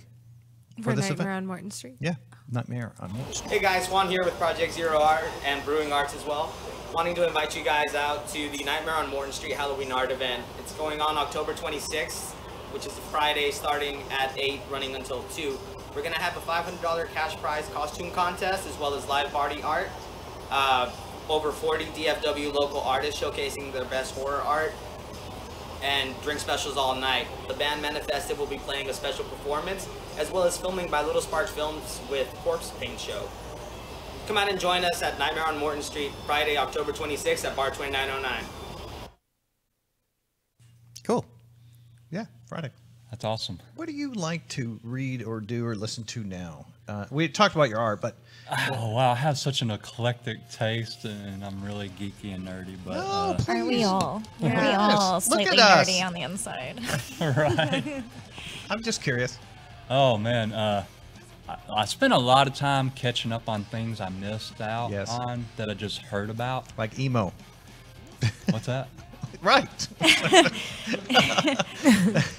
for, for this Nightmare event. on Morton Street. Yeah, Nightmare on Morton Street. Hey guys, Juan here with Project Zero Art and Brewing Arts as well. Wanting to invite you guys out to the Nightmare on Morton Street Halloween Art Event. It's going on October twenty-sixth, which is a Friday, starting at eight, running until two. We're going to have a five hundred dollar cash prize costume contest, as well as live party art. Uh, over forty D F W local artists showcasing their best horror art, and drink specials all night. The band Manifested will be playing a special performance, as well as filming by Little Spark Films with Corpse Paint Show. Come out and join us at Nightmare on Morton Street, Friday, October twenty-sixth at bar twenty-nine oh nine. Cool. Yeah, Friday. That's awesome. What do you like to read or do or listen to now? Uh, we talked about your art, but... Oh, wow. I have such an eclectic taste, and I'm really geeky and nerdy, but... Oh, uh, aren't we all? Aren't we all slightly nerdy on the inside? Right. I'm just curious. Oh, man. Uh, I, I spent a lot of time catching up on things I missed out yes. on that I just heard about. Like emo. What's that? Right.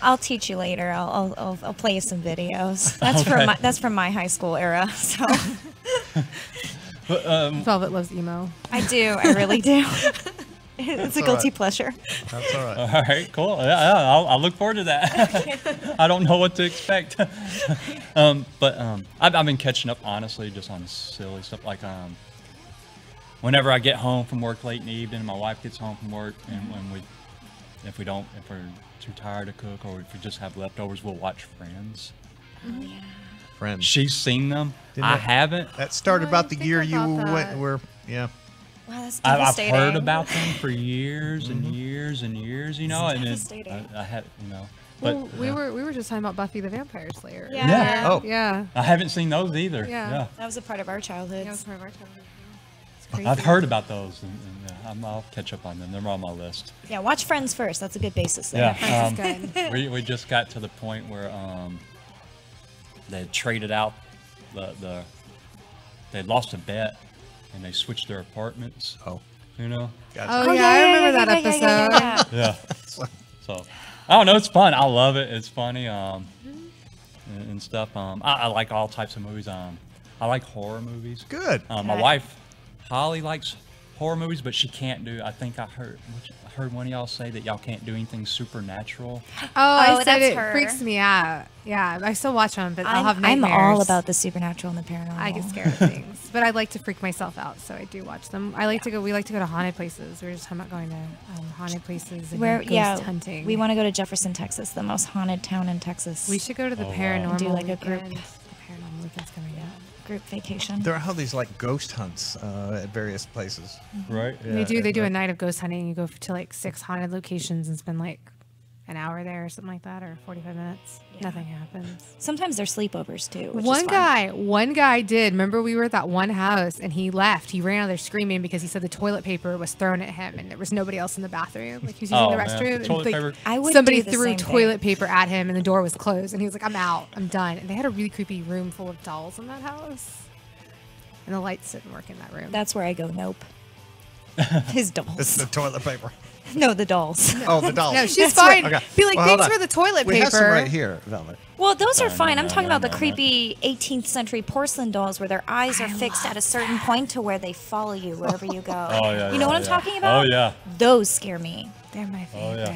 I'll teach you later. I'll, I'll I'll play you some videos. That's okay. from my, that's from my high school era. So. But, um, Velvet loves emo. I do. I really do. It's that's a guilty right. pleasure. That's all right. All right. Cool. Yeah, yeah, I'll, I'll look forward to that. I don't know what to expect. um, but um, I've, I've been catching up honestly, just on silly stuff like um. Whenever I get home from work late in the evening, my wife gets home from work, and when we, if we don't, if we're too tired to cook or if we just have leftovers, we'll watch Friends. Oh, yeah. Friends. She's seen them. Didn't I that, haven't. That started oh, about the year you went, were, yeah. Wow, that's devastating. I've heard about them for years and years and years, you know, and it, I, I had, you know. But, well, we uh, were we were just talking about Buffy the Vampire Slayer. Yeah. yeah. Oh. Yeah. I haven't seen those either. Yeah. yeah. That was a part of our childhood. That was part of our childhood. Crazy. I've heard about those, and, and uh, I'll catch up on them. They're on my list. Yeah, watch Friends first. That's a good basis there. Yeah, um, Friends is good. we, we just got to the point where um, they traded out the, the they lost a bet, and they switched their apartments. Oh, you know. Gotcha. Oh, oh yeah, yeah, I remember yeah, that yeah, episode. Yeah, yeah, yeah. yeah. So I don't know. It's fun. I love it. It's funny um, and, and stuff. Um, I, I like all types of movies. Um, I like horror movies. Good. Um, my right. wife. Holly likes horror movies, but she can't do. I think I heard I heard one of y'all say that y'all can't do anything supernatural. Oh, I oh, said it her. freaks me out. Yeah, I still watch them, but I'm, I'll have nightmares. I'm all about the supernatural and the paranormal. I get scared of things, but I like to freak myself out, so I do watch them. I like to go. We like to go to haunted places. We're just talking about going to um, haunted places and Where, ghost yeah, hunting. We want to go to Jefferson, Texas, the most haunted town in Texas. We should go to the oh, paranormal. Wow. Do like a group. Weekend. The paranormal weekend's coming up. Group vacation. There are all these like ghost hunts uh, at various places, mm-hmm. right? Yeah, they do. They do a night of ghost hunting. You go to like six haunted locations and spend like an hour there or something like that, or forty-five minutes. Yeah. Nothing happens. Sometimes they're sleepovers too. Which one is guy, one guy did. Remember, we were at that one house and he left. He ran out there screaming because he said the toilet paper was thrown at him and there was nobody else in the bathroom. Like he was using oh, the restroom. The and, like, I would somebody threw toilet thing. paper at him and the door was closed and he was like, "I'm out. I'm done." And they had a really creepy room full of dolls in that house, and the lights didn't work in that room. That's where I go. Nope. His dolls. It's the toilet paper. No, the dolls. No. Oh, the dolls. No, she's fine. Right. Okay. Be like, well, thanks for the toilet we paper. We have some right here, Velvet. Well, those are no, fine. No, I'm no, talking no, about no, the no. creepy eighteenth century porcelain dolls where their eyes are I fixed at a certain that. point to where they follow you wherever you go. Oh, yeah, you know yeah, what I'm yeah. talking about? Oh, yeah. Those scare me. They're my favorite.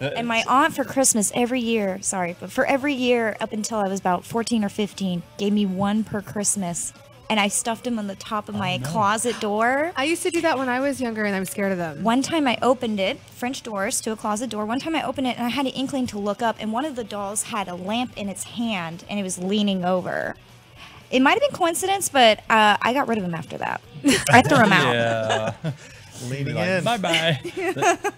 Oh, yeah. And my aunt for Christmas every year, sorry, but for every year up until I was about fourteen or fifteen, gave me one per Christmas. And I stuffed them on the top of my oh, no. closet door. I used to do that when I was younger, and I was scared of them. One time I opened it, French doors to a closet door. One time I opened it, and I had an inkling to look up, and one of the dolls had a lamp in its hand, and it was leaning over. It might have been coincidence, but uh, I got rid of them after that. I threw them out. Yeah. Leaning like, in. Bye-bye.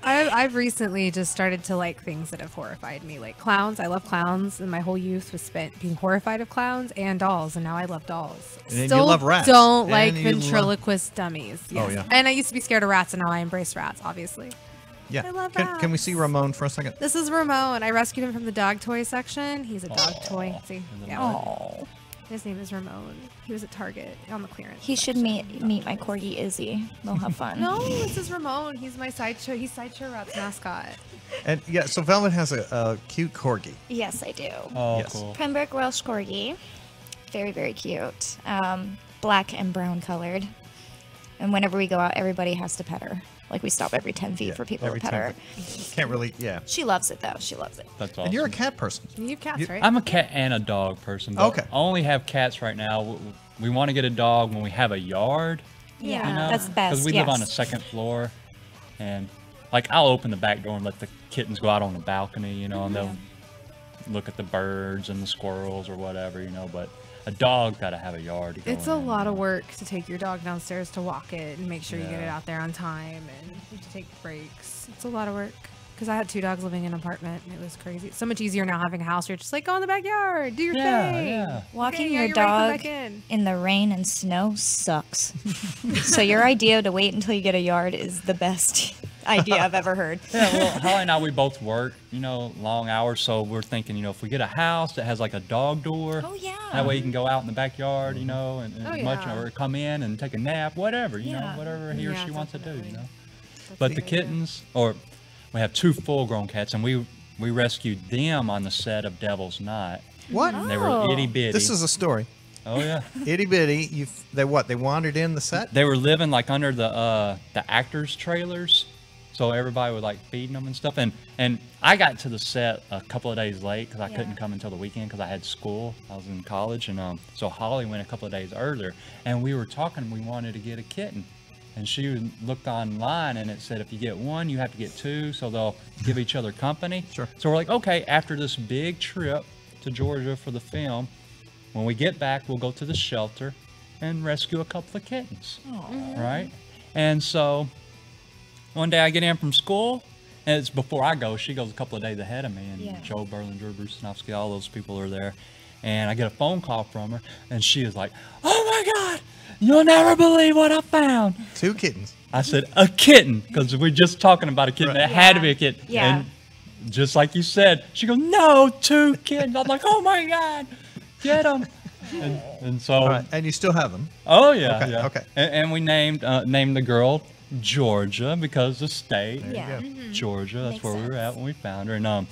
I've, I've recently just started to like things that have horrified me, like clowns. I love clowns, and my whole youth was spent being horrified of clowns and dolls, and now I love dolls. And Still you love rats. don't and like ventriloquist love... dummies. Yes. Oh, yeah. And I used to be scared of rats, and now I embrace rats, obviously. Yeah. I love can, rats. Can we see Ramon for a second? This is Ramon. I rescued him from the dog toy section. He's a Aww. dog toy. See? Yeah. Aww. His name is Ramon. He was at Target on the clearance. He section. should meet meet my corgi Izzy. They'll have fun. No, this is Ramon. He's my sideshow. He's sideshow rat's mascot. And yeah, so Velvet has a, a cute corgi. Yes, I do. Oh, yes. Cool. Pembroke Welsh corgi, very very cute. Um, black and brown colored. And whenever we go out, everybody has to pet her. Like we stop every ten feet yeah, for people to pet her. Can't really, yeah. She loves it though. She loves it. That's awesome. And you're a cat person. You have cats, right? I'm a cat and a dog person. But okay. I only have cats right now. We, we want to get a dog when we have a yard. Yeah, you know? That's best. Because we yes. live on a second floor, and like I'll open the back door and let the kittens go out on the balcony, you know, and they'll yeah. look at the birds and the squirrels or whatever, you know. But a dog's got to have a yard. It's a lot of work to take your dog downstairs to walk it and make sure yeah. you get it out there on time and to take breaks. It's a lot of work because I had two dogs living in an apartment and it was crazy. It's so much easier now having a house. You're just like, go in the backyard, do your yeah, thing. Yeah. Walking okay, your yeah, dog in. in the rain and snow sucks. So your idea to wait until you get a yard is the best idea I've ever heard. Yeah, well, Holly and I, we both work, you know, long hours, so we're thinking, you know, if we get a house that has like a dog door, oh yeah, that way you can go out in the backyard, you know, and, and oh, much yeah. or come in and take a nap, whatever, you yeah. know, whatever he yeah, or she definitely. wants to do, you know. That's but the kittens, idea. or we have two full-grown cats, and we we rescued them on the set of Devil's Knot. What? And they were itty bitty. This is a story. Oh yeah, itty bitty. You they what? They wandered in the set. They were living like under the uh, the actors' trailers. So everybody was like feeding them and stuff. And, and I got to the set a couple of days late because I yeah. couldn't come until the weekend because I had school. I was in college. And um, so Holly went a couple of days earlier. And we were talking. We wanted to get a kitten. And she looked online and it said, if you get one, you have to get two. So they'll give each other company. Sure. So we're like, okay, after this big trip to Georgia for the film, when we get back, we'll go to the shelter and rescue a couple of kittens. Aww. Right? And so... one day I get in from school, and it's before I go. She goes a couple of days ahead of me, and yeah. Joe Berlinger, Bruce Snofsky, all those people are there. And I get a phone call from her, and she is like, oh my God, you'll never believe what I found. Two kittens. I said, a kitten, because we're just talking about a kitten. Right. It yeah. had to be a kitten. Yeah. And just like you said, she goes, no, two kittens. I'm like, oh my God, get them. And, and so. Right. And you still have them? Oh, yeah. Okay. Yeah. Okay. And, and we named, uh, named the girl Georgia, because the state, yeah. mm-hmm. Georgia, that's Makes where sense. we were at when we found her. And um,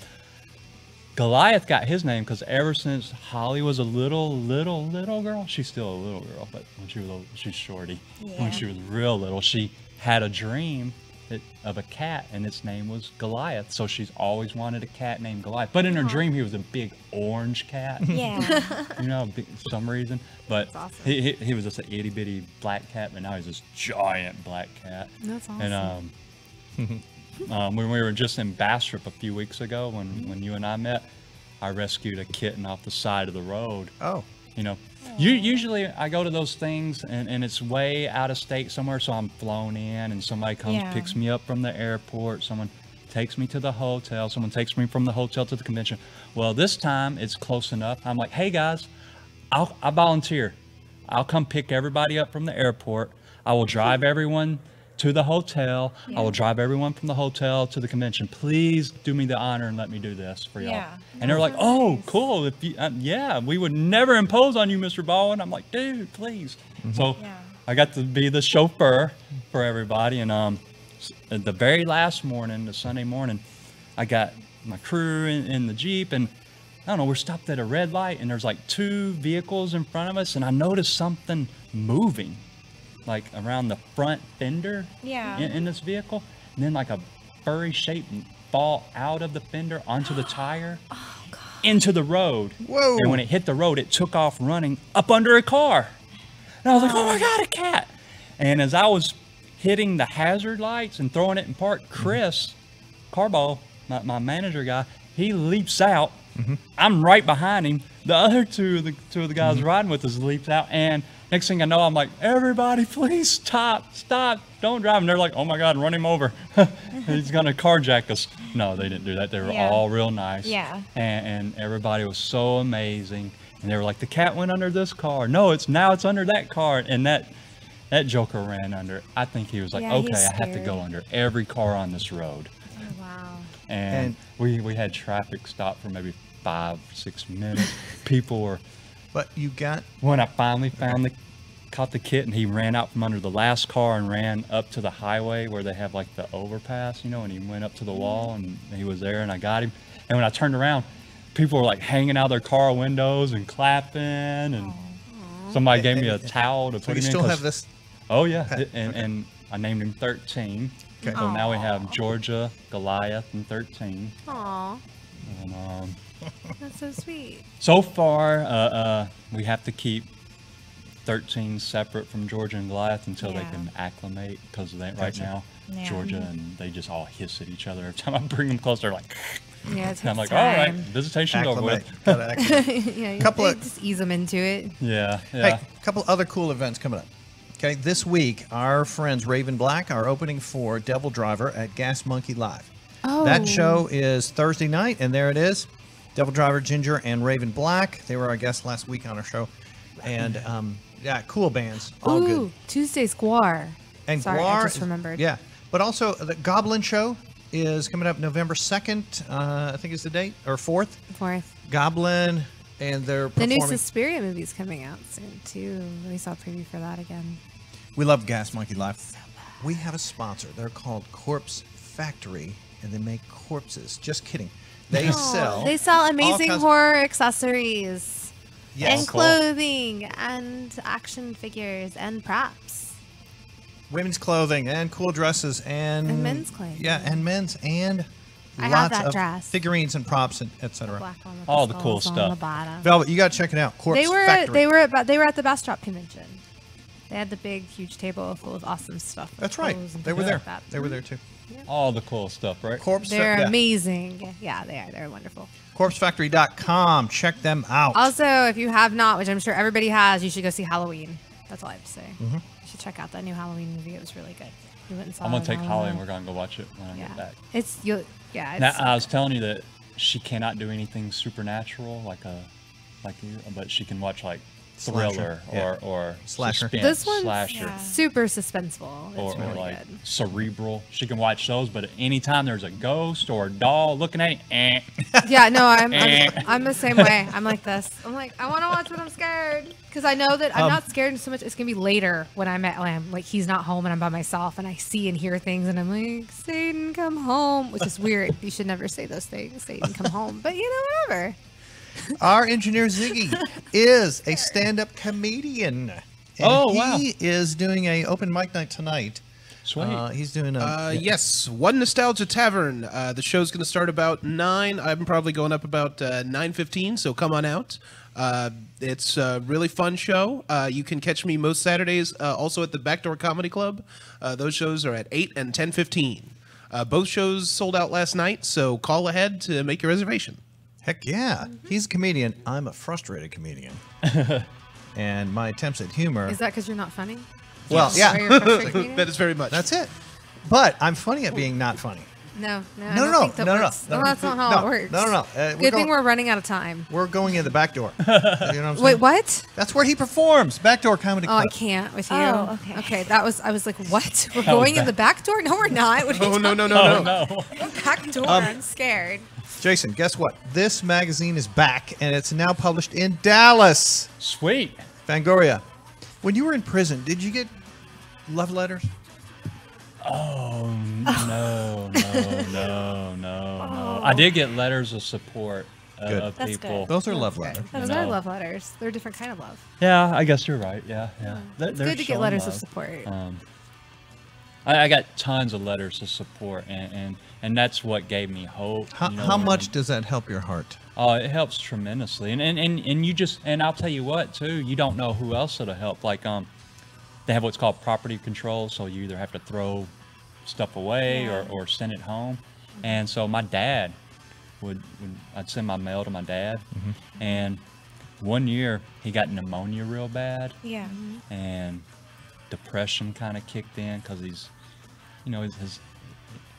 Goliath got his name because ever since Holly was a little, little, little girl, she's still a little girl, but when she was a, she's shorty. Yeah. When she was real little, she had a dream that, of a cat, and its name was Goliath. So she's always wanted a cat named Goliath. But in her Aww. dream, he was a big orange cat. Yeah, you know, big, some reason. But awesome. he, he, he was just an itty bitty black cat, but now he's this giant black cat. That's awesome. And um, um, when we were just in Bastrop a few weeks ago, when mm-hmm. when you and I met, I rescued a kitten off the side of the road. Oh, you know, Aww. you usually I go to those things, and, and it's way out of state somewhere, so I'm flown in, and somebody comes yeah. picks me up from the airport. Someone takes me to the hotel. Someone takes me from the hotel to the convention. Well, this time it's close enough. I'm like, hey guys, I'll, I volunteer. I'll come pick everybody up from the airport. I will drive everyone to the hotel. Yeah. I will drive everyone from the hotel to the convention. Please do me the honor and let me do this for y'all. Yeah. And they're like, oh, cool. If you, uh, yeah, we would never impose on you, Mister Baldwin. I'm like, dude, please. Mm-hmm. So yeah. I got to be the chauffeur for everybody. And um, the very last morning, the Sunday morning, I got my crew in, in the Jeep, and I don't know, we're stopped at a red light, and there's like two vehicles in front of us, and I noticed something moving, like around the front fender yeah. in, in this vehicle, and then like a furry shape fall out of the fender onto the tire, oh, God. into the road. Whoa. And when it hit the road, it took off running up under a car. And I was like, oh my God, a cat. And as I was hitting the hazard lights and throwing it in park, Chris Carbo, my, my manager guy, he leaps out. Mm-hmm. I'm right behind him. The other two of the, two of the guys mm-hmm. riding with us leaps out. And next thing I know, I'm like, everybody, please stop, stop. Don't drive. And they're like, oh, my God, run him over. He's going to carjack us. No, they didn't do that. They were yeah. all real nice. Yeah. And, and everybody was so amazing. And they were like, the cat went under this car. No, it's now it's under that car. And that... that joker ran under. I think he was like, yeah, okay, I have to go under every car on this road. Oh, wow. And, and we, we had traffic stop for maybe five, six minutes. People were... But you got... When I finally found okay. the... caught the kitten, he ran out from under the last car and ran up to the highway where they have like the overpass, you know, and he went up to the wall and he was there and I got him. And when I turned around, people were like hanging out their car windows and clapping and Aww. somebody gave me a towel to so put him in. So you still have this... Oh, yeah. Okay. And, okay. and I named him thirteen. Okay. So Aww. now we have Georgia, Goliath, and thirteen. Aww. And, um, that's so sweet. So far, uh, uh, we have to keep thirteen separate from Georgia and Goliath until yeah. they can acclimate, because right now, yeah. Georgia, and they just all hiss at each other. Every time I bring them close, they're like... Yeah, it's and I'm like, time. all right, visitation acclimate. over with. yeah, couple of, just ease them into it. Yeah, yeah. Hey, a couple other cool events coming up. Okay, this week, our friends Raven Black are opening for Devil Driver at Gas Monkey Live. Oh. That show is Thursday night, and there it is. Devil Driver, Ginger, and Raven Black. They were our guests last week on our show. And, um, yeah, cool bands. All Ooh, good. Tuesday's G W A R. And Sorry, G W A R, I just remembered. Yeah. But also, the Goblin show is coming up November second, uh, I think is the date, or fourth. fourth. Goblin, and they're performing. The new Suspiria movie's coming out soon, too. We saw a preview for that again. We love Gas Monkey Live. So we have a sponsor. They're called Corpse Factory, and they make corpses. Just kidding. They no, sell. They sell amazing horror accessories. Yes. And clothing and action figures and props. Women's clothing and cool dresses and, and men's clothing. Yeah, and men's and I lots have that of dress. figurines and props and et cetera. All the cool stuff. The Velvet, you gotta check it out. Corpse they were Factory. they were at, they were at the Bastrop convention. They had the big huge table full of awesome stuff. That's right. They were there. Like that. They were there too. Yeah. All the cool stuff, right? Corpse They're yeah. amazing. Yeah, they are. They're wonderful. corpse factory dot com. Check them out. Also, if you have not, which I'm sure everybody has, you should go see Halloween. That's all I have to say. Mm-hmm. You should check out that new Halloween movie. It was really good. You went and saw I'm going to take Holly and we're going to go watch it when yeah. I get back. It's, you'll, yeah. It's, now, I was telling you that she cannot do anything supernatural like a, like you, but she can watch like thriller slasher. or, yeah. or slasher. Suspense, this one's slasher. Yeah. super suspenseful. It's or, really or like good. cerebral. She can watch those, but anytime there's a ghost or a doll looking at you, eh. Yeah, no, I'm, eh. I'm, I'm the same way. I'm like this. I'm like, I want to watch, but I'm scared. Because I know that I'm um, not scared so much. It's going to be later when I'm at, when I'm, like, he's not home and I'm by myself and I see and hear things and I'm like, Satan, come home. Which is weird. You should never say those things. Satan, come home. But, you know, whatever. Our engineer Ziggy is a stand-up comedian. And oh, wow. He is doing a open mic night tonight. Sweet. Uh, he's doing a... Uh, yeah. Yes, One Nostalgia Tavern. Uh, the show's going to start about nine. I'm probably going up about uh, nine fifteen, so come on out. Uh, it's a really fun show. Uh, you can catch me most Saturdays uh, also at the Backdoor Comedy Club. Uh, those shows are at eight and ten fifteen. Uh, both shows sold out last night, so call ahead to make your reservation. Heck yeah. Mm-hmm. He's a comedian. I'm a frustrated comedian. And my attempts at humor... Is that because you're not funny? Well, yeah. That is very much. That's it. But I'm funny at being not funny. No, no, no, no, no, that no, no, no, no. That's not how no, it works. No, no, no. Uh, Good we're going, thing we're running out of time. We're going in the back door. You know what I'm saying? Wait, what? That's where he performs. Backdoor Comedy Club. Oh, I can't with you. Oh, okay. Okay, that was. I was like, what? We're How going in the back door? No, we're not. What are you oh no, no, no, no, no. Back door. Um, I'm scared. Jason, guess what? This magazine is back, and it's now published in Dallas. Sweet. Fangoria. When you were in prison, did you get love letters? Oh, no, no, no, no, oh. no. I did get letters of support uh, of That's people. Good. Those are love That's letters. Good. Those you know? are love letters. They're a different kind of love. Yeah, I guess you're right. Yeah, yeah. yeah. It's they're good to get letters love. of support. Um, I, I got tons of letters of support, and, and, and that's what gave me hope. How, you know, how much does that help your heart? Oh, it helps tremendously. And, and, and, and you just, and I'll tell you what, too, you don't know who else it'll help. Like, um, they have what's called property control, so you either have to throw stuff away yeah. or, or send it home. And so my dad would, would I'd send my mail to my dad. Mm-hmm. And one year he got pneumonia real bad. Yeah. And depression kind of kicked in because he's, you know, his, his,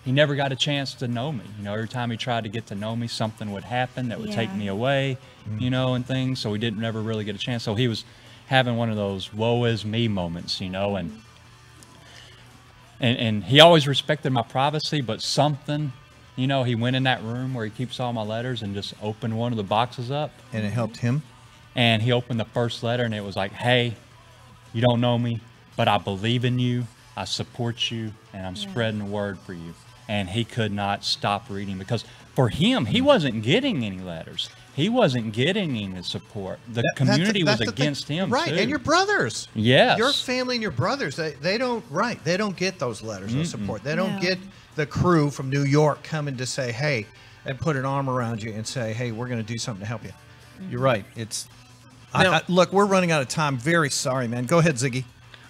he never got a chance to know me. You know, every time he tried to get to know me, something would happen that would yeah. take me away, mm-hmm. you know, and things. So we didn't never really get a chance. So he was having one of those woe is me moments, you know, and, and and he always respected my privacy, but something, you know, he went in that room where he keeps all my letters and just opened one of the boxes up. And it helped him? And he opened the first letter and it was like, hey, you don't know me, but I believe in you, I support you, and I'm yeah. spreading the word for you. And he could not stop reading because for him, he wasn't getting any letters. He wasn't getting any support. The that, community that's, that's was the against thing. him, right? Too. And your brothers, yes, your family and your brothers—they they don't right. They don't get those letters mm-mm. of support. They don't no. get the crew from New York coming to say, "Hey," and put an arm around you and say, "Hey, we're going to do something to help you." Mm-hmm. You're right. It's now, I, I, look, we're running out of time. Very sorry, man. Go ahead, Ziggy.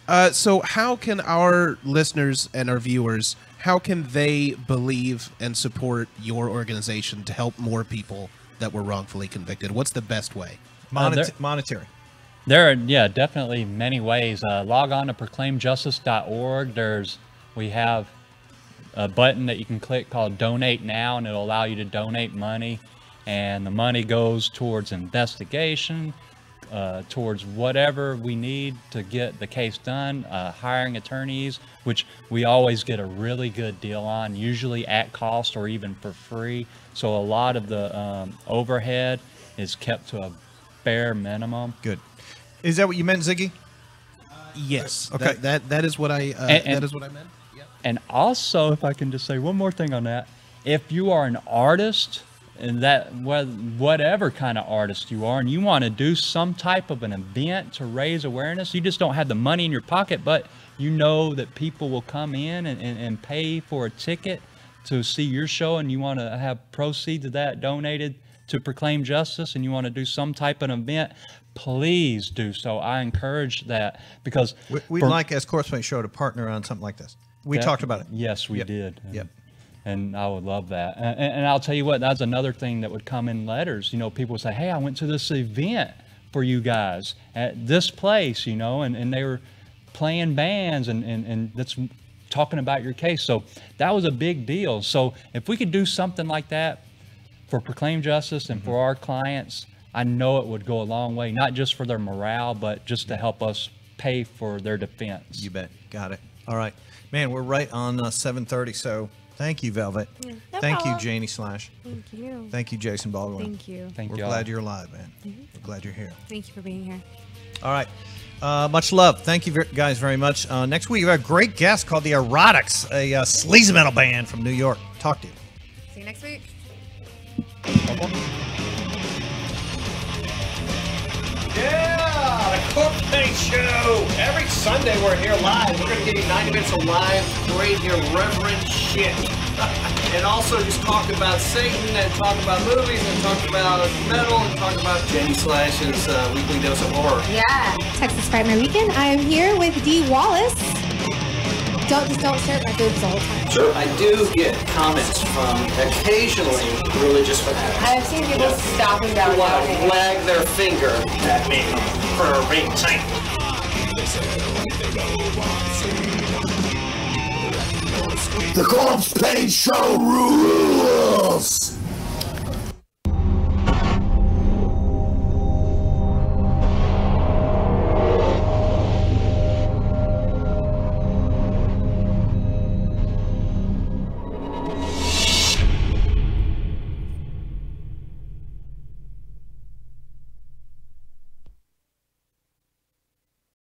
Uh, so, how can our listeners and our viewers how can they believe and support your organization to help more people that were wrongfully convicted? What's the best way? Monet uh, monetary. There are, yeah, definitely many ways. Uh, log on to proclaim justice dot org. There's, we have a button that you can click called Donate Now, and it'll allow you to donate money. And the money goes towards investigation, uh, towards whatever we need to get the case done, uh, hiring attorneys, which we always get a really good deal on, usually at cost or even for free. So a lot of the um, overhead is kept to a bare minimum. Good. Is that what you meant, Ziggy? Uh, yes. Okay. That, that that is what I uh, and, and, that is what I meant. Yep. And also, if I can just say one more thing on that, if you are an artist, and that whatever kind of artist you are, and you want to do some type of an event to raise awareness, you just don't have the money in your pocket, but you know that people will come in and, and, and pay for a ticket to see your show, and you want to have proceeds of that donated to Proclaim Justice, and you want to do some type of an event, please do so. I encourage that, because we, we'd for, like, as Corpsmate Show, to partner on something like this. We that, talked about it. Yes, we yep. did. Yep. And I would love that. And, and I'll tell you what, that's another thing that would come in letters. You know, people would say, hey, I went to this event for you guys at this place, you know, and, and they were playing bands and, and, and that's talking about your case. So that was a big deal. So if we could do something like that for Proclaim Justice and mm-hmm. for our clients, I know it would go a long way, not just for their morale, but just to help us pay for their defense. You bet. Got it. All right. Man, we're right on uh, seven thirty, so... Thank you, Velvet. No Thank problem. you, Janie Slash. Thank you. Thank you, Jason Baldwin. Thank you. Thank We're you glad all. you're alive, man. Mm-hmm. We're glad you're here. Thank you for being here. All right. Uh, much love. Thank you guys very much. Uh, next week, we have a great guest called the Erotics, a uh, sleaze metal band from New York. Talk to you. See you next week. Yeah, the Corpsmate Show. Every Sunday we're here live. We're going to give you ninety minutes of live, great, irreverent shit. And also just talk about Satan and talk about movies and talk about metal and talk about Janie Slash's uh, weekly dose of horror. Yeah. Texas Friday Weekend. I am here with Dee Wallace. Don't just don't stare at my boobs the whole time. Sure, I do get comments from occasionally religious fanatics. I've seen people yeah. stopping down. Wow, wag their finger at me for a ring tight. The Corpsmate Show rules.